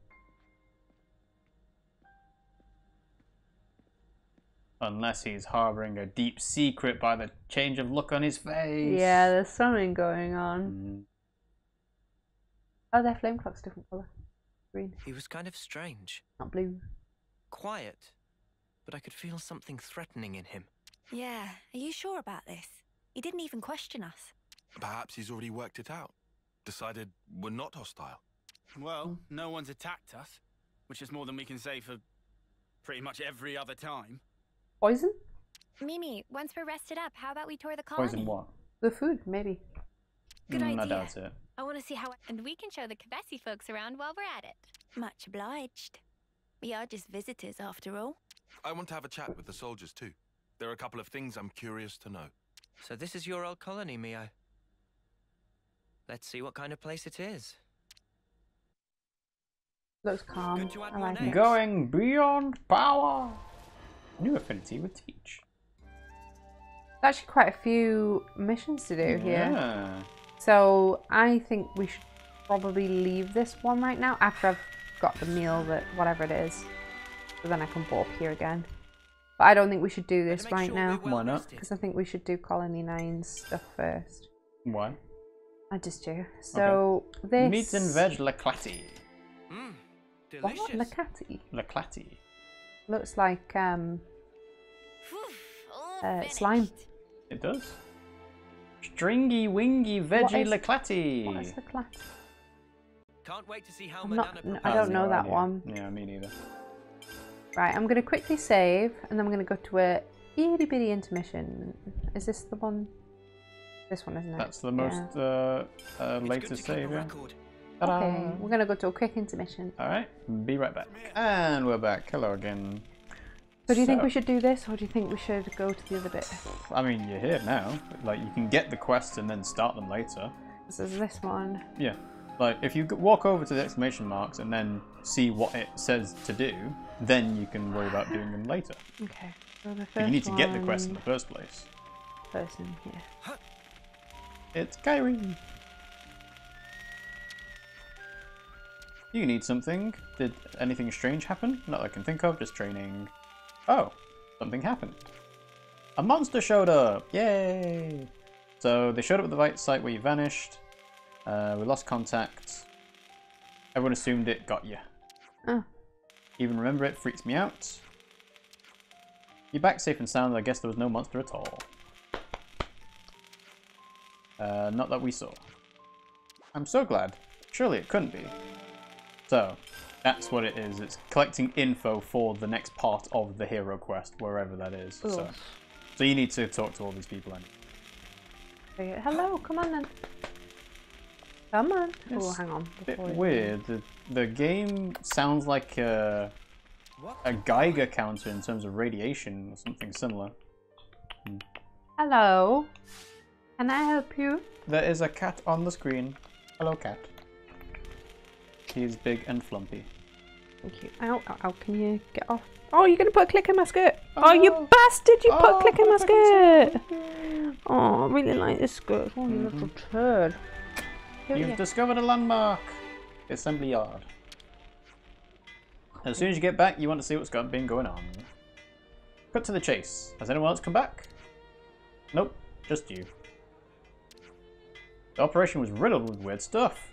Unless he's harboring a deep secret by the change of look on his face. Yeah, there's something going on. Mm. Oh, their flame clock's different colour. Green. He was kind of strange. Not blue. Quiet. But I could feel something threatening in him. Yeah, are you sure about this? He didn't even question us. Perhaps he's already worked it out. Decided we're not hostile. Well, no one's attacked us, which is more than we can say for pretty much every other time. Poison? Mimi, once we're rested up, how about we tour the colony? Poison what? The food, maybe. Good mm, idea. I doubt it. I want to see how... And we can show the Kavesi folks around while we're at it. Much obliged. We are just visitors after all. I want to have a chat with the soldiers too. There are a couple of things I'm curious to know. So this is your old colony, Mio. Let's see what kind of place it is. Looks calm. Good to add I like it. Going beyond power. New affinity with Teach. There's actually quite a few missions to do here. Yeah. So I think we should probably leave this one right now after I've got the meal that whatever it is. So then I can warp here again. But I don't think we should do this right sure now. Why not? Because I think we should do Colony nine's stuff first. Why? I just do. So okay. this... Meat and veg lacati. Mm, delicious. What? Lacati? Lacati. Looks like um, uh, slime. It does. Stringy wingy veggie lacati. What is lacati? Can't wait to see how not, no, I don't know that idea. one. Yeah, me neither. Right, I'm going to quickly save, and then I'm going to go to a itty bitty intermission. Is this the one? This one, isn't it? That's the most yeah. uh, uh, latest save. Yeah. Okay, we're gonna go to a quick intermission. All right, be right back. And we're back. Hello again. So do you so, think we should do this, or do you think we should go to the other bit? I mean, you're here now. Like, you can get the quests and then start them later. This is this one. Yeah. Like, if you walk over to the exclamation marks and then see what it says to do, then you can worry about doing them later. Okay. So the first you need to get the quest in the first place. Person here. Yeah. It's Kyrie. You need something. Did anything strange happen? Not that I can think of. Just training. Oh, something happened. A monster showed up! Yay! So they showed up at the right site where you vanished. Uh, we lost contact. Everyone assumed it got you. Oh. Even remember it freaks me out. You're back safe and sound. I guess there was no monster at all. Uh, not that we saw. I'm so glad. Surely it couldn't be. So. That's what it is. It's collecting info for the next part of the hero quest, wherever that is. So, so you need to talk to all these people. Anyway. Hello, come on then. Come on. Oh, hang on. Before bit weird. The, the game sounds like a, a Geiger counter in terms of radiation or something similar. Hello. Can I help you? There is a cat on the screen. Hello, cat. He's big and flumpy. Thank you. Ow, ow, ow, can you get off? Oh, you're going to put a click in my skirt. Oh, oh you bastard, you oh, put a click in my skirt. Skirt. Oh, I really like this skirt. Oh, you mm-hmm. little turd. Here You've discovered a landmark. Assembly yard. As soon as you get back, you want to see what's got, been going on. Cut to the chase. Has anyone else come back? Nope, just you. The operation was riddled with weird stuff.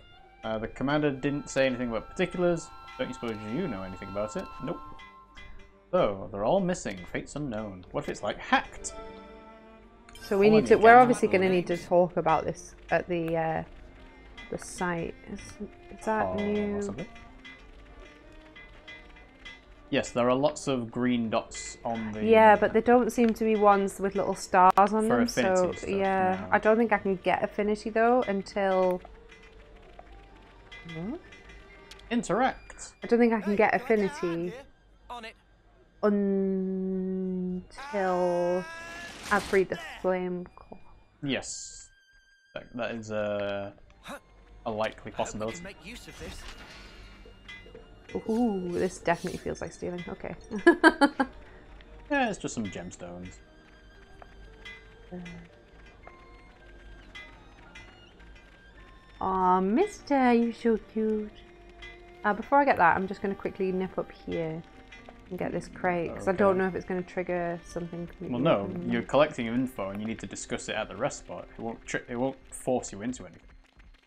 Uh, the commander didn't say anything about particulars. Don't you suppose you know anything about it? Nope. So, they're all missing. Fate's unknown. What if it's, like, hacked? So we all need to... We're obviously going to need to talk about this at the, uh, the site. Is, is that oh, new? Yes, there are lots of green dots on the... Yeah, but they don't seem to be ones with little stars on them. So, stuff, yeah. No. I don't think I can get affinity, though, until... What? Interact. I don't think I can get affinity until I freed the flame core. Yes, that, that is a a likely possibility. Ooh, this definitely feels like stealing. Okay. Yeah, it's just some gemstones. Uh. Aw, oh, mister, you're so cute. Uh, before I get that, I'm just going to quickly nip up here and get this crate, because okay. I don't know if it's going to trigger something. Well, no, you're collecting info and you need to discuss it at the rest spot. It won't, tri it won't force you into anything.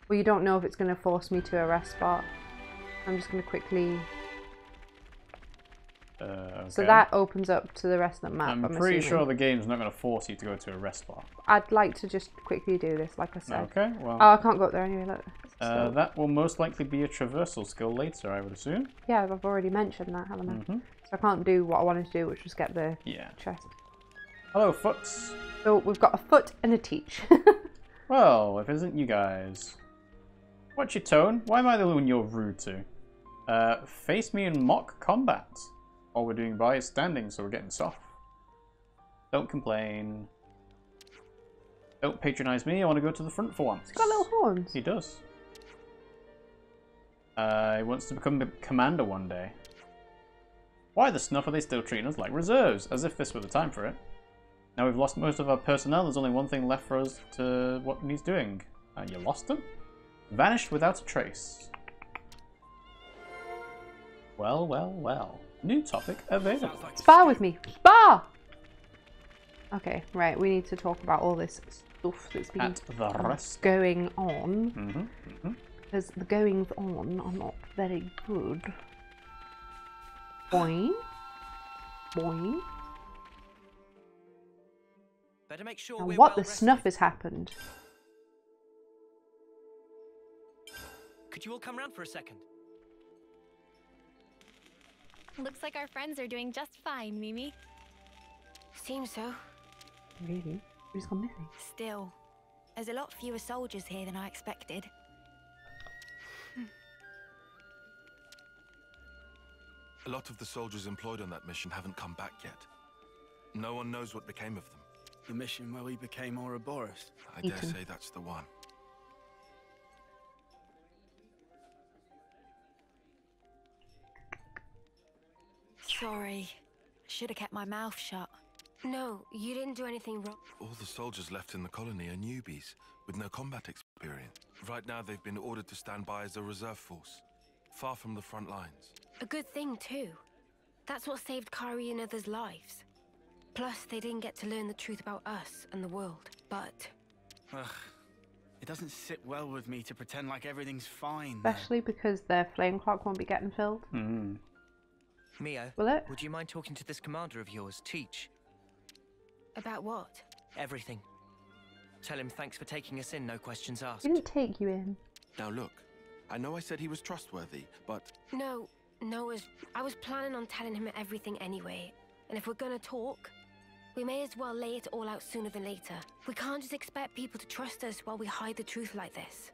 Well, you don't know if it's going to force me to a rest spot. I'm just going to quickly... Uh, okay. So that opens up to the rest of the map. I'm, I'm pretty assuming. sure the game's not going to force you to go to a rest spot. I'd like to just quickly do this, like I said. Okay, well... Oh, I can't go up there anyway, look. Uh, so. That will most likely be a traversal skill later, I would assume. Yeah, I've already mentioned that, haven't I? Mm-hmm. So I can't do what I wanted to do, which was get the yeah. chest. Hello, foots. So we've got a foot and a teach. Well, if it isn't you guys. What's your tone? Why am I the one you're rude to? Uh, face me in mock combat. All we're doing by is standing, so we're getting soft. Don't complain. Don't patronise me. I want to go to the front for once. He's got little horns. He does. Uh, he wants to become a commander one day. Why the snuff are they still treating us like reserves? As if this were the time for it. Now we've lost most of our personnel. There's only one thing left for us to what he's doing. Uh, you lost them? Vanished without a trace. Well, well, well. New topic available. Spar with me. Spar! Okay, right. We need to talk about all this stuff that's been going on. Mm-hmm, mm-hmm. Because the goings on are not very good. Boing. Boing. Better make sure and what well the rested. Snuff has happened. Could you all come round for a second? Looks like our friends are doing just fine, Mimi. Seems so. Really? Who's gone missing? Still, There's a lot fewer soldiers here than I expected. A lot of the soldiers employed on that mission haven't come back yet. No one knows what became of them. The mission where we became Ouroboros. I dare say that's the one. Sorry. Should have kept my mouth shut. No, you didn't do anything wrong. All the soldiers left in the colony are newbies, with no combat experience. Right now they've been ordered to stand by as a reserve force, far from the front lines. A good thing too. That's what saved Kairi and others' lives. Plus, they didn't get to learn the truth about us and the world, but... Ugh. It doesn't sit well with me to pretend like everything's fine. Especially though. Because their flame clock won't be getting filled. Mm. Mio, will it? Would you mind talking to this commander of yours, Teach? About what? Everything. Tell him thanks for taking us in, no questions asked. He didn't take you in. Now look, I know I said he was trustworthy, but... No, Noah's... I was planning on telling him everything anyway. And if we're gonna talk, we may as well lay it all out sooner than later. We can't just expect people to trust us while we hide the truth like this.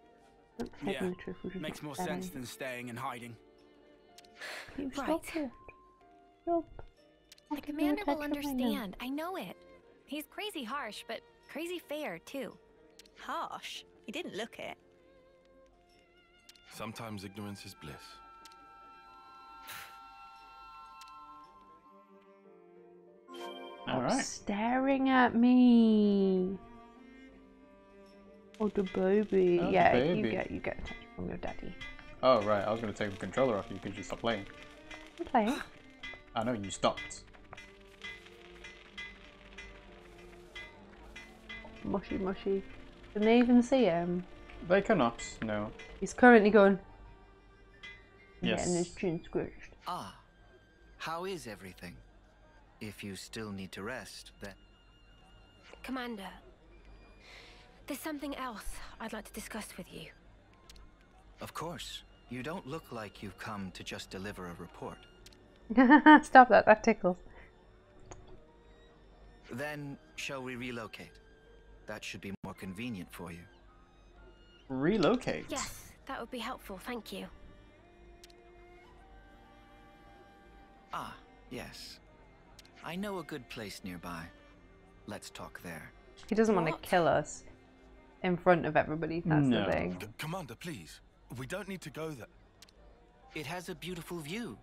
Yeah, makes more sense than staying and hiding. Right. Nope. The commander will understand, I know it. He's crazy harsh, but crazy fair, too. Harsh? He didn't look it. Sometimes ignorance is bliss. All right. Staring at me. Oh, the baby. Oh, yeah, the baby. you get you get a touch from your daddy. Oh right, I was gonna take the controller off you. You could just stop playing. I'm playing. I know you stopped. Mushy, mushy. Can they even see him? They cannot. No. He's currently going. Yes. Getting his chin squished. Ah, how is everything? If you still need to rest, then... Commander, there's something else I'd like to discuss with you. Of course. You don't look like you've come to just deliver a report. Stop that, that tickles. Then, shall we relocate? That should be more convenient for you. Relocate? Yes, that would be helpful, thank you. Ah, yes. I know a good place nearby. Let's talk there. He doesn't what? want to kill us in front of everybody. That's no. the thing. C Commander, please. We don't need to go there. It has a beautiful view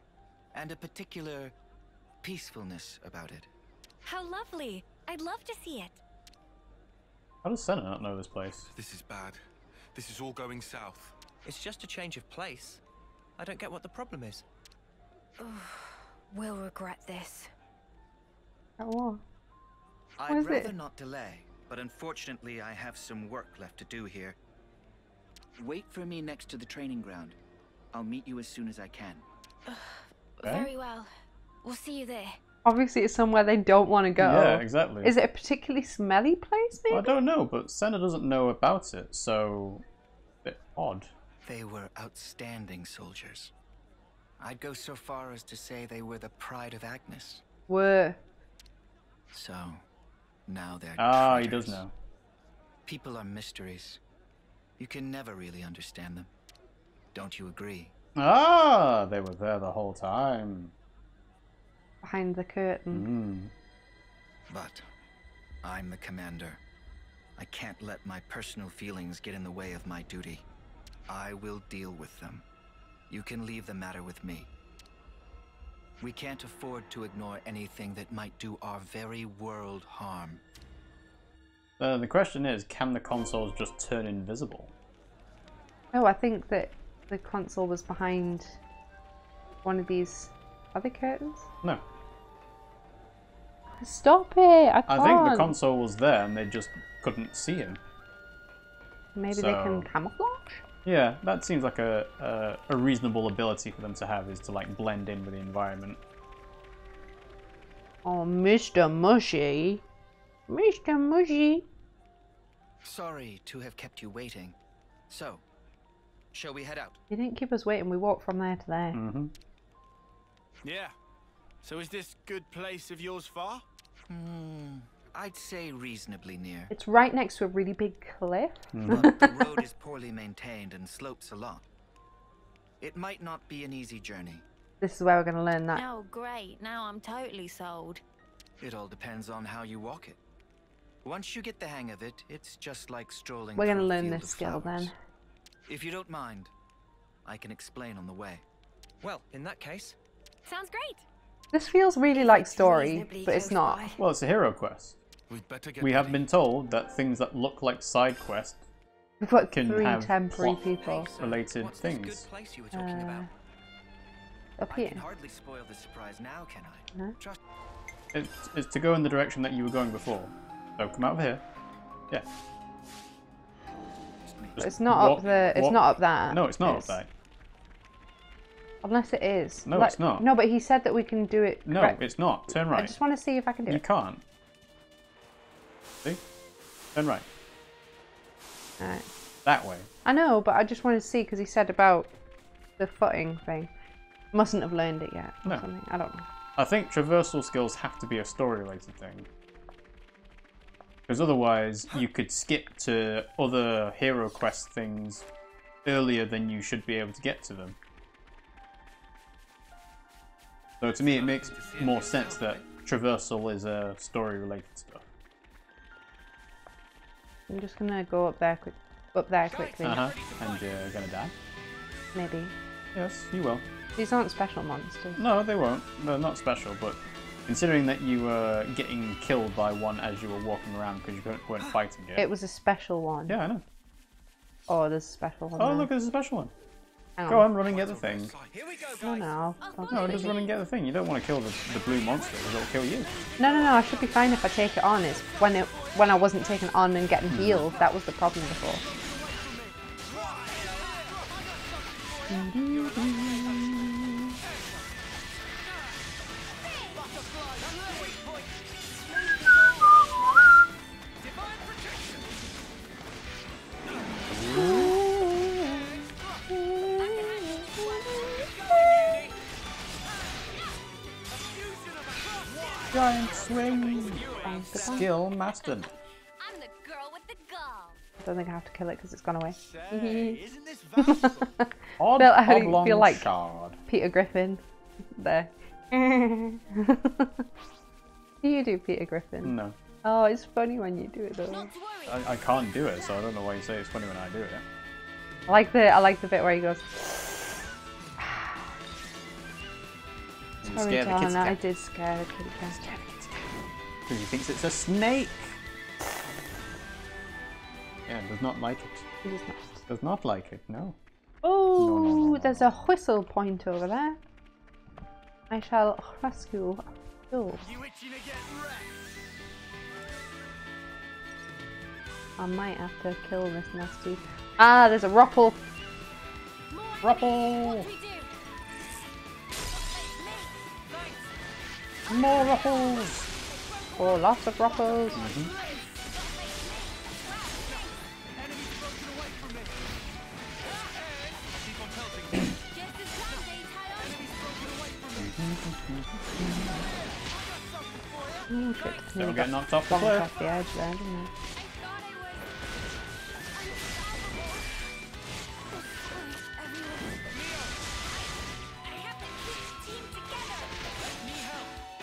and a particular peacefulness about it. How lovely. I'd love to see it. How does Senna not know this place? This is bad. This is all going south. It's just a change of place. I don't get what the problem is. We'll regret this. Oh. I'd rather it? not delay, but unfortunately I have some work left to do here. Wait for me next to the training ground. I'll meet you as soon as I can. Uh, very well. We'll see you there. Obviously it's somewhere they don't want to go. Yeah, exactly. Is it a particularly smelly place, maybe? Well, I don't know, but Senna doesn't know about it, so... A bit odd. They were outstanding soldiers. I'd go so far as to say they were the pride of Agnes. Were... So, now they're Ah, traitors. He does know. People are mysteries. You can never really understand them. Don't you agree? Ah, they were there the whole time. Behind the curtain. Mm. But, I'm the commander. I can't let my personal feelings get in the way of my duty. I will deal with them. You can leave the matter with me. We can't afford to ignore anything that might do our very world harm. Uh, the question is, can the consoles just turn invisible? Oh, I think that the console was behind one of these other curtains? No. Stop it! I can't! I think the console was there and they just couldn't see him. Maybe so... they can camouflage? Yeah, that seems like a, a a reasonable ability for them to have, is to like blend in with the environment. Oh, Mister Mushy, Mister Mushy. Sorry to have kept you waiting. So, shall we head out? You didn't keep us waiting. We walked from there to there. Mm-hmm. Yeah. So is this good place of yours far? Mm, I'd say reasonably near. It's right next to a really big cliff. Mm. But the road is poorly maintained and slopes a lot. It might not be an easy journey. This is where we're going to learn that. Oh, great. Now I'm totally sold. It all depends on how you walk it. Once you get the hang of it, it's just like strolling. We're going to learn this skill then. If you don't mind, I can explain on the way. Well, in that case. Sounds great. This feels really like story, but it's not. Well, it's a hero quest. We'd better get we have ready. been told that things that look like side quests can three have temporary people related What's things. This good place you were talking uh, about? Up here. I can hardly spoil the surprise now, can I? No? Trust it's, it's to go in the direction that you were going before. So come out of here. Yeah. But it's not walk, up the. It's walk. not up that. No, it's not it's, up that. Unless it is. No, like, it's not. No, but he said that we can do it. No, correct. It's not. Turn right. I just want to see if I can do you it. You can't. See? Turn right. All right. That way. I know, but I just wanted to see because he said about the footing thing. Mustn't have learned it yet. Or no. Something. I don't know. I think traversal skills have to be a story-related thing. Because otherwise, you could skip to other hero quest things earlier than you should be able to get to them. So to me, it makes more sense that traversal is a uh, story-related stuff. I'm just gonna go up there, quick, up there quickly. Uh huh. And you're uh, gonna die. Maybe. Yes, you will. These aren't special monsters. No, they won't. They're not special, but considering that you were getting killed by one as you were walking around because you weren't fighting it. It was a special one. Yeah, I know. Oh, there's a special one. Oh, there. Look, there's a special one. Hang go on. on, run and get the thing. Oh no. No, just run and get the thing. You don't want to kill the, the blue monster because it'll kill you. No, no, no. I should be fine if I take it on. It's when it when I wasn't taken on and getting healed. Hmm. That was the problem before. Skill mastered. I'm the girl with the gall. I don't think I have to kill it because it's gone away. Say, isn't this odd, feel, I odd feel like shard. Peter Griffin. There. Do you do Peter Griffin? No. Oh, it's funny when you do it though. I, I can't do it, so I don't know why you say it's funny when I do it. I like the I like the bit where he goes. Sorry, darling, I did scare the kitty cat. Because he thinks it's a snake. Yeah, does not like it. He does not. Does not like it, no. Oh, no, no, no, no. There's a whistle point over there. I shall rescue. Oh. You itching to get wrecked. I might have to kill this nasty. Ah, there's a Ruppel. Ruppel. More Ruppels. Oh, lots of Ruffles. Mm-hmm. Oh, shit. So we got knocked off the, off the edge there, didn't we?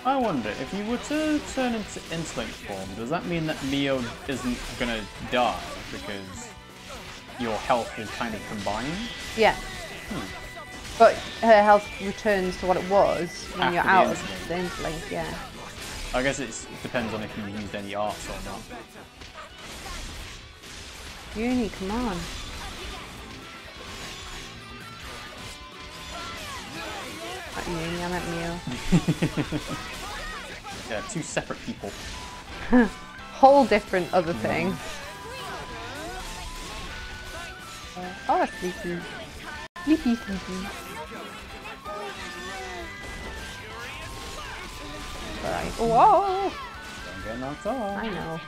I wonder, if you were to turn into Instinct form, does that mean that Mio isn't going to die because your health is kind of combined? Yeah. Hmm. But her health returns to what it was when After you're out the of the Instinct, yeah. I guess it's, it depends on if you used any arts or not. Uni, come on. Not Uni, I meant Mio. Yeah, two separate people. Whole different other thing. Mm. Uh, oh, that's sleepy. Sleepy, sleepy. Alright. Whoa! Don't get knocked off. I know.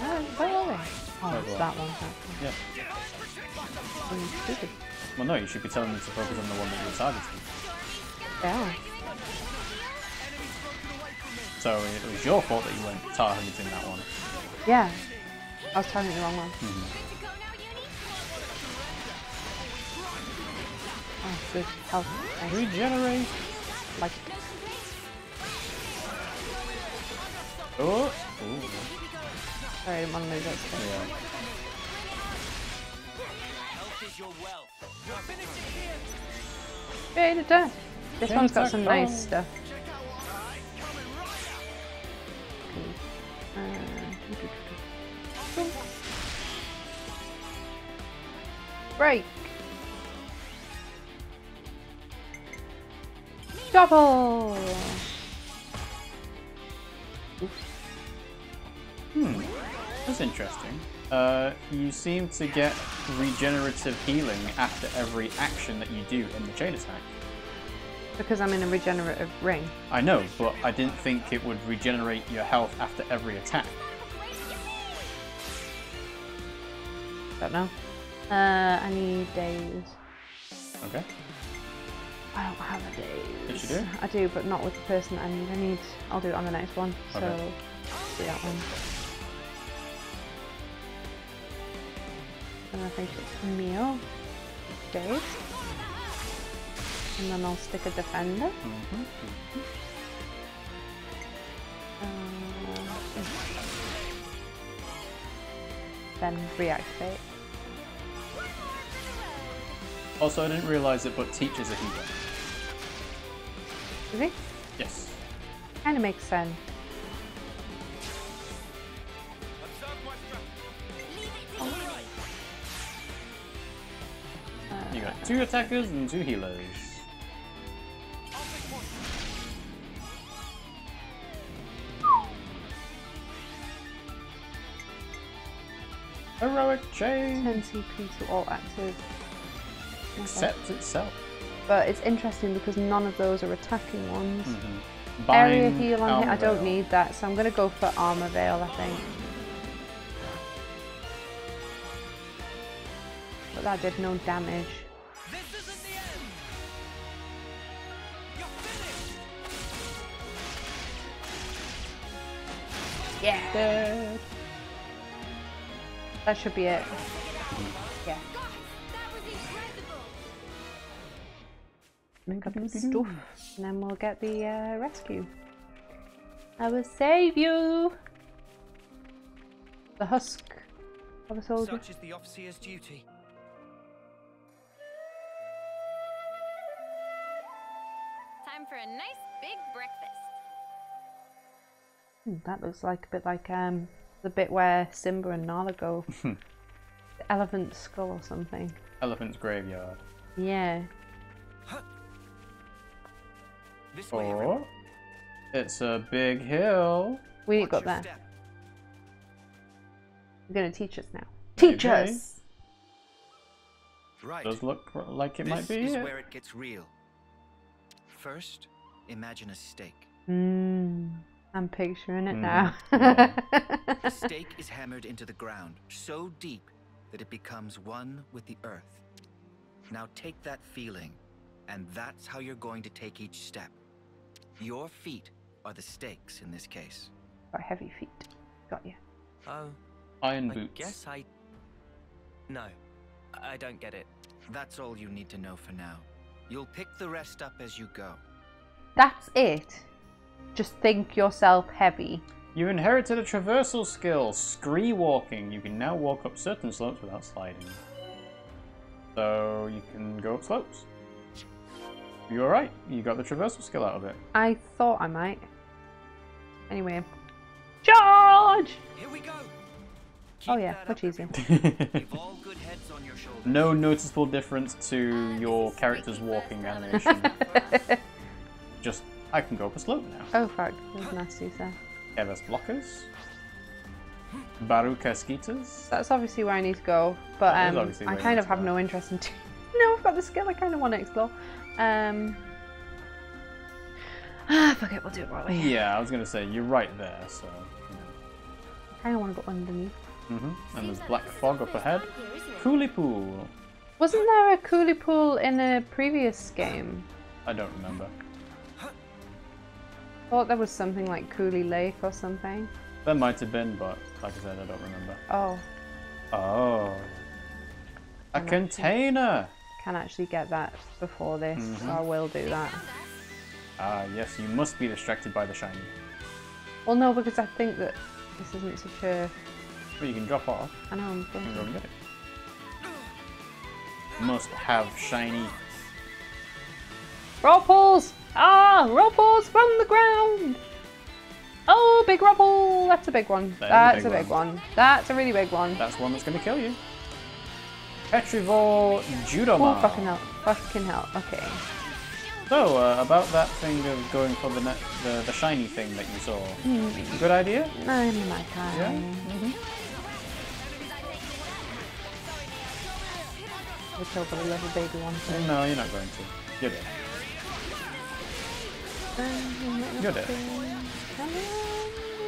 Oh, where are they? Oh, it's that one. Yeah. Stupid. Well, no, you should be telling me to focus on the one that you're targeting. Yeah. So it was your fault that you weren't targeting that one. Yeah. I was targeting the wrong one. Mm-hmm. Oh, good health. Nice. Regenerate. Like. Oh. Ooh. Sorry, I didn't want to move that stuff. Yeah. Yeah, it does. This one's got some nice stuff. Uh, break. Double. Hmm. That's interesting. Uh, you seem to get regenerative healing after every action that you do in the chain attack. Because I'm in a regenerative ring. I know, but I didn't think it would regenerate your health after every attack. Don't know. Uh, I need days. Okay. I don't have a days. Yes, you do? I do, but not with the person I need. I need. I'll do it on the next one. Okay. So, do that one. And I think it's meal. Days. And then I'll stick a defender. Mm-hmm, mm-hmm. Uh, then reactivate. Also, I didn't realise it, but teacher's a healer. Is he? Yes. Kind of makes sense. Oh. You got two attackers and two healers. Heroic change! ten C P to all active. Except itself. But it's interesting because none of those are attacking ones. Mm-hmm. Area heal on here, I don't need that, so I'm going to go for Armor Veil, I think. But that did no damage. This isn't the end. You're finished. Yeah! Dead. That should be it. Yeah. Make up some stuff. And then we'll get the uh, rescue. I will save you! The husk of a soldier. Such is the officer's duty. Time for a nice big breakfast. Hmm, that looks like a bit like um. the bit where Simba and Nala go. The elephant's skull or something. Elephant's graveyard. Yeah. This way, oh, it's a big hill. We ain't got that. You're gonna teach us now. Teach okay. us. Right. Does look like it this might be. This is it. Where it gets real. First, imagine a stake. Hmm. I'm picturing it mm. now. Yeah. The stake is hammered into the ground so deep that it becomes one with the earth. Now take that feeling, and that's how you're going to take each step. Your feet are the stakes in this case. Or heavy feet. Got you. Oh. Iron boots. I guess I... No. I don't get it. That's all you need to know for now. You'll pick the rest up as you go. That's it? Just think yourself heavy. You inherited a traversal skill, scree walking. You can now walk up certain slopes without sliding. So you can go up slopes. You're right. You got the traversal skill out of it. I thought I might. Anyway. Charge! Here we go. Keep oh yeah, much easier. No noticeable difference to your character's walking animation. Just I can go up a slope now. Oh fuck, there's nasty stuff. Evers blockers. Baru Casquitas. That's obviously where I need to go, but um, I kind of have no interest in... No, I've got the skill, I kind of want to explore. Um... Ah, fuck it, we'll do it right away. Yeah, I was going to say, you're right there, so... Yeah. I kind of want to go underneath. Mm-hmm. And there's black fog up ahead. Coolie Pool. Wasn't there a Coolie Pool in a previous game? I don't remember. thought there was something like Cooley Lake or something. There might have been, but like I said, I don't remember. Oh. Oh. A can container! Actually, can actually get that before this, mm-hmm. so I will do that. Ah, uh, yes, you must be distracted by the shiny. Well, no, because I think that this isn't such a... Well, you can drop off. I know, I'm going to get it. Must have shiny. Ruffles! Ah! Ruffles from the ground! Oh, big ruffle! That's a big one. That that's a big, a big one. one. That's a really big one. That's one that's going to kill you. Petrivore Judomar. Oh, fucking hell. Fucking hell. Okay. So, uh, about that thing of going for the, net, the the shiny thing that you saw. Mm. Good idea? I'm my kind. Yeah? Mm-hmm. We'll kill for the little baby one too. No, you're not going to. You're dead. Um, you're dead. Coming.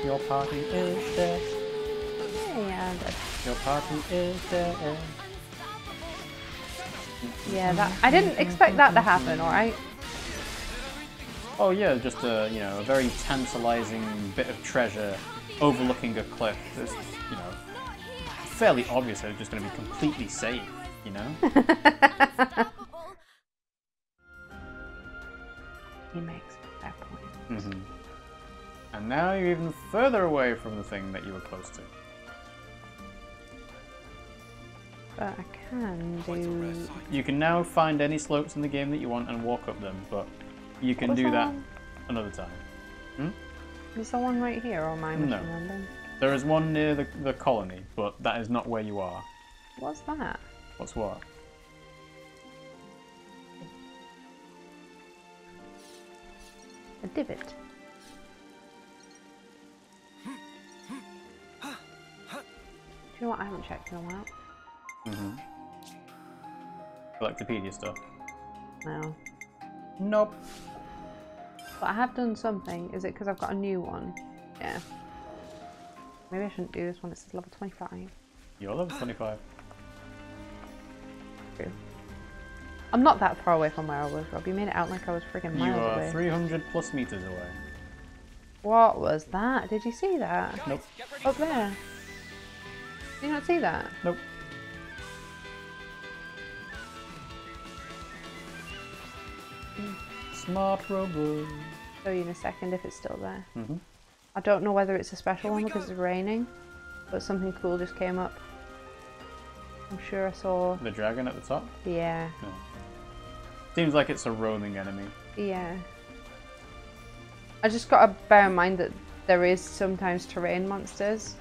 Your party is dead. Yeah, I'm dead. Your party is dead. Yeah, that I didn't expect that to happen, alright? Oh yeah, just a, you know, a very tantalizing bit of treasure overlooking a cliff. It's, you know, fairly obvious that it's just going to be completely safe, you know? He makes that point. Mm-hmm. And now you're even further away from the thing that you were close to. But I can do... You can now find any slopes in the game that you want and walk up them, but you can do that one? another time. Hmm? Is there one right here, or am I misremembering? No. There is one near the, the colony, but that is not where you are. What's that? What's what? A divot. Do you know what? I haven't checked in a while. Mm-hmm. Collectopedia stuff. No. Nope. But I have done something. Is it because I've got a new one? Yeah. Maybe I shouldn't do this one. It says level twenty-five. You're level twenty-five. True. I'm not that far away from where I was, Rob. You made it out like I was freaking miles away. You are three hundred plus meters away. What was that? Did you see that? Nope. Up there. Did you not see that? Nope. Smart robot. Show you in a second if it's still there. Mm-hmm. I don't know whether it's a special one because it's raining, but something cool just came up. I'm sure I saw the dragon at the top. Yeah. No. Seems like it's a roaming enemy. Yeah. I just gotta bear in mind that there is sometimes terrain monsters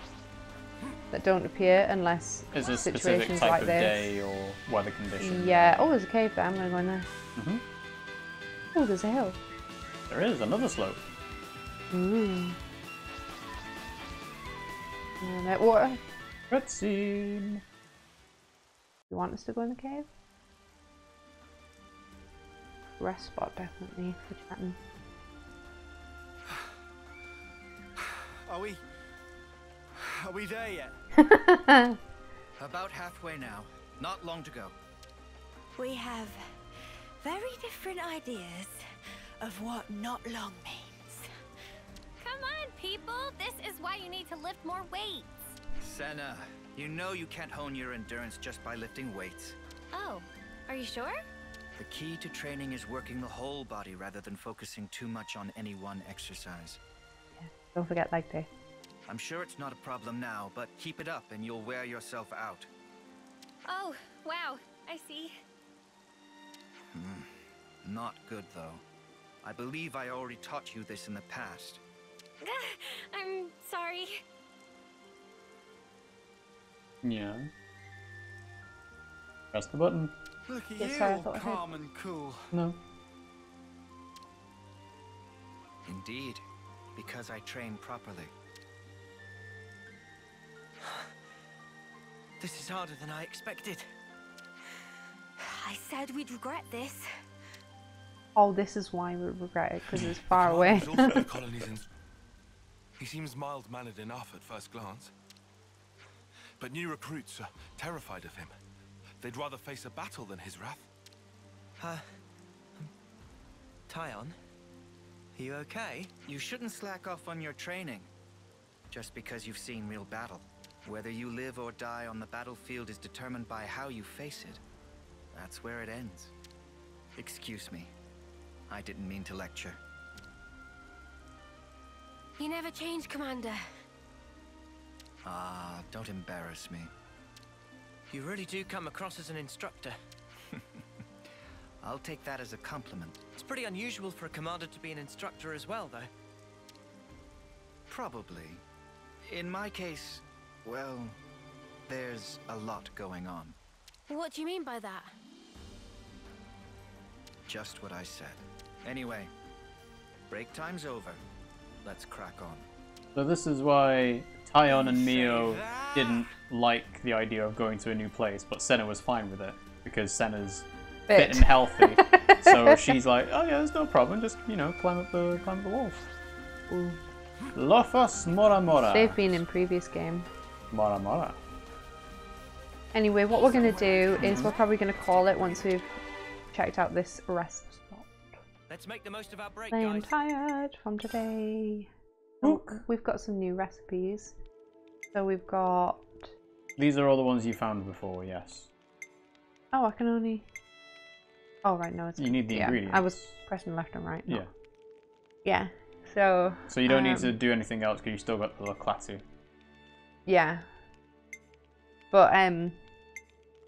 that don't appear unless it's a situations specific type like of this. day or weather conditions. Yeah. Oh, there's a cave there. I'm gonna go in there. Mm-hmm. Oh, there's a hill. There is another slope. Mm. And that water. Cutscene. You want us to go in the cave? Rest spot definitely for chatting. Are we? Are we there yet? About halfway now. Not long to go. We have very different ideas of what not long means. Come on, people! This is why you need to lift more weights! Senna, you know you can't hone your endurance just by lifting weights. Oh, are you sure? The key to training is working the whole body rather than focusing too much on any one exercise. Yeah, don't forget leg day. I'm sure it's not a problem now, but keep it up and you'll wear yourself out. Oh, wow, I see. Mm, not good, though. I believe I already taught you this in the past. I'm sorry. Yeah. Press the button. Look at yes, you, all calm and cool. No. Indeed, because I train properly. This is harder than I expected. I said we'd regret this. Oh, this is why we regret it, because it's far away. He seems mild-mannered enough at first glance. But new recruits are terrified of him. They'd rather face a battle than his wrath. Uh, um, Tyon, You okay? You shouldn't slack off on your training. Just because you've seen real battle. Whether you live or die on the battlefield is determined by how you face it. That's where it ends. Excuse me. I didn't mean to lecture. You never change, Commander. Ah, don't embarrass me. You really do come across as an instructor. I'll take that as a compliment. It's pretty unusual for a commander to be an instructor as well, though. Probably. In my case, well, there's a lot going on. What do you mean by that? Just what I said. Anyway, break time's over. Let's crack on. So this is why Tyon and Mio didn't like the idea of going to a new place, but Senna was fine with it, because Senna's fit, fit and healthy. So she's like, oh yeah, there's no problem, just, you know, climb up the, climb up the wall. Ooh. Lofas Mora Mora. They've been in previous game. Mora Mora. Anyway, what we're going to do is we're probably going to call it once we've checked out this rest spot. Let's make the most of our break, guys. I am tired from today. Ooh. We've got some new recipes. So we've got... These are all the ones you found before, yes. Oh, I can only... Oh, right, no, it's... You need the yeah, ingredients. I was pressing left and right. Not... Yeah. Yeah. So, so you don't um, need to do anything else because you still got the Laclatu. Yeah. But um,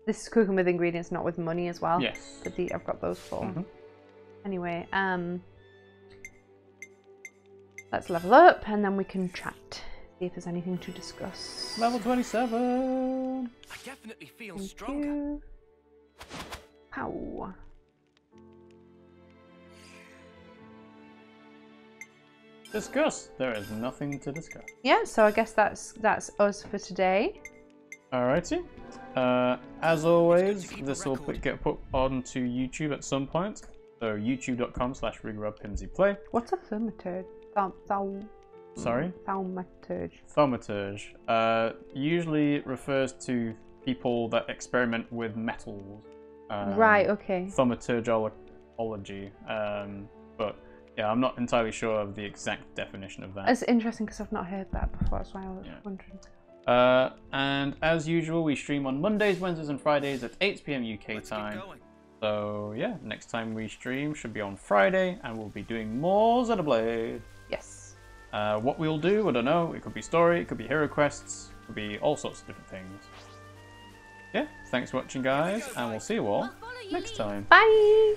this is cooking with ingredients, not with money as well. Yes. But the, I've got those four. Mm-hmm. Anyway, um, let's level up and then we can chat. See if there's anything to discuss. Level twenty-seven. I definitely feel Thank stronger. You. Ow. Discuss. There is nothing to discuss. Yeah, so I guess that's that's us for today. Alrighty. Uh, as always, this will put, get put onto YouTube at some point. So youtube dot com slash RiggyRob Pimmsy Play. What's a thaumaturge? Thal thal Sorry? Thaumaturge. Thaumaturge. Uh, usually refers to people that experiment with metals. Um, right, okay. Thaumaturgeology. Um, but... Yeah, I'm not entirely sure of the exact definition of that. It's interesting because I've not heard that before, that's why I was yeah. wondering. Uh, and as usual, we stream on Mondays, Wednesdays and Fridays at eight p m U K Let's time. So yeah, next time we stream should be on Friday and we'll be doing more Xenoblade. Yes. Uh, what we'll do, I don't know. It could be story, it could be hero quests, it could be all sorts of different things. Yeah, thanks for watching guys, and we'll see you all next time. Bye!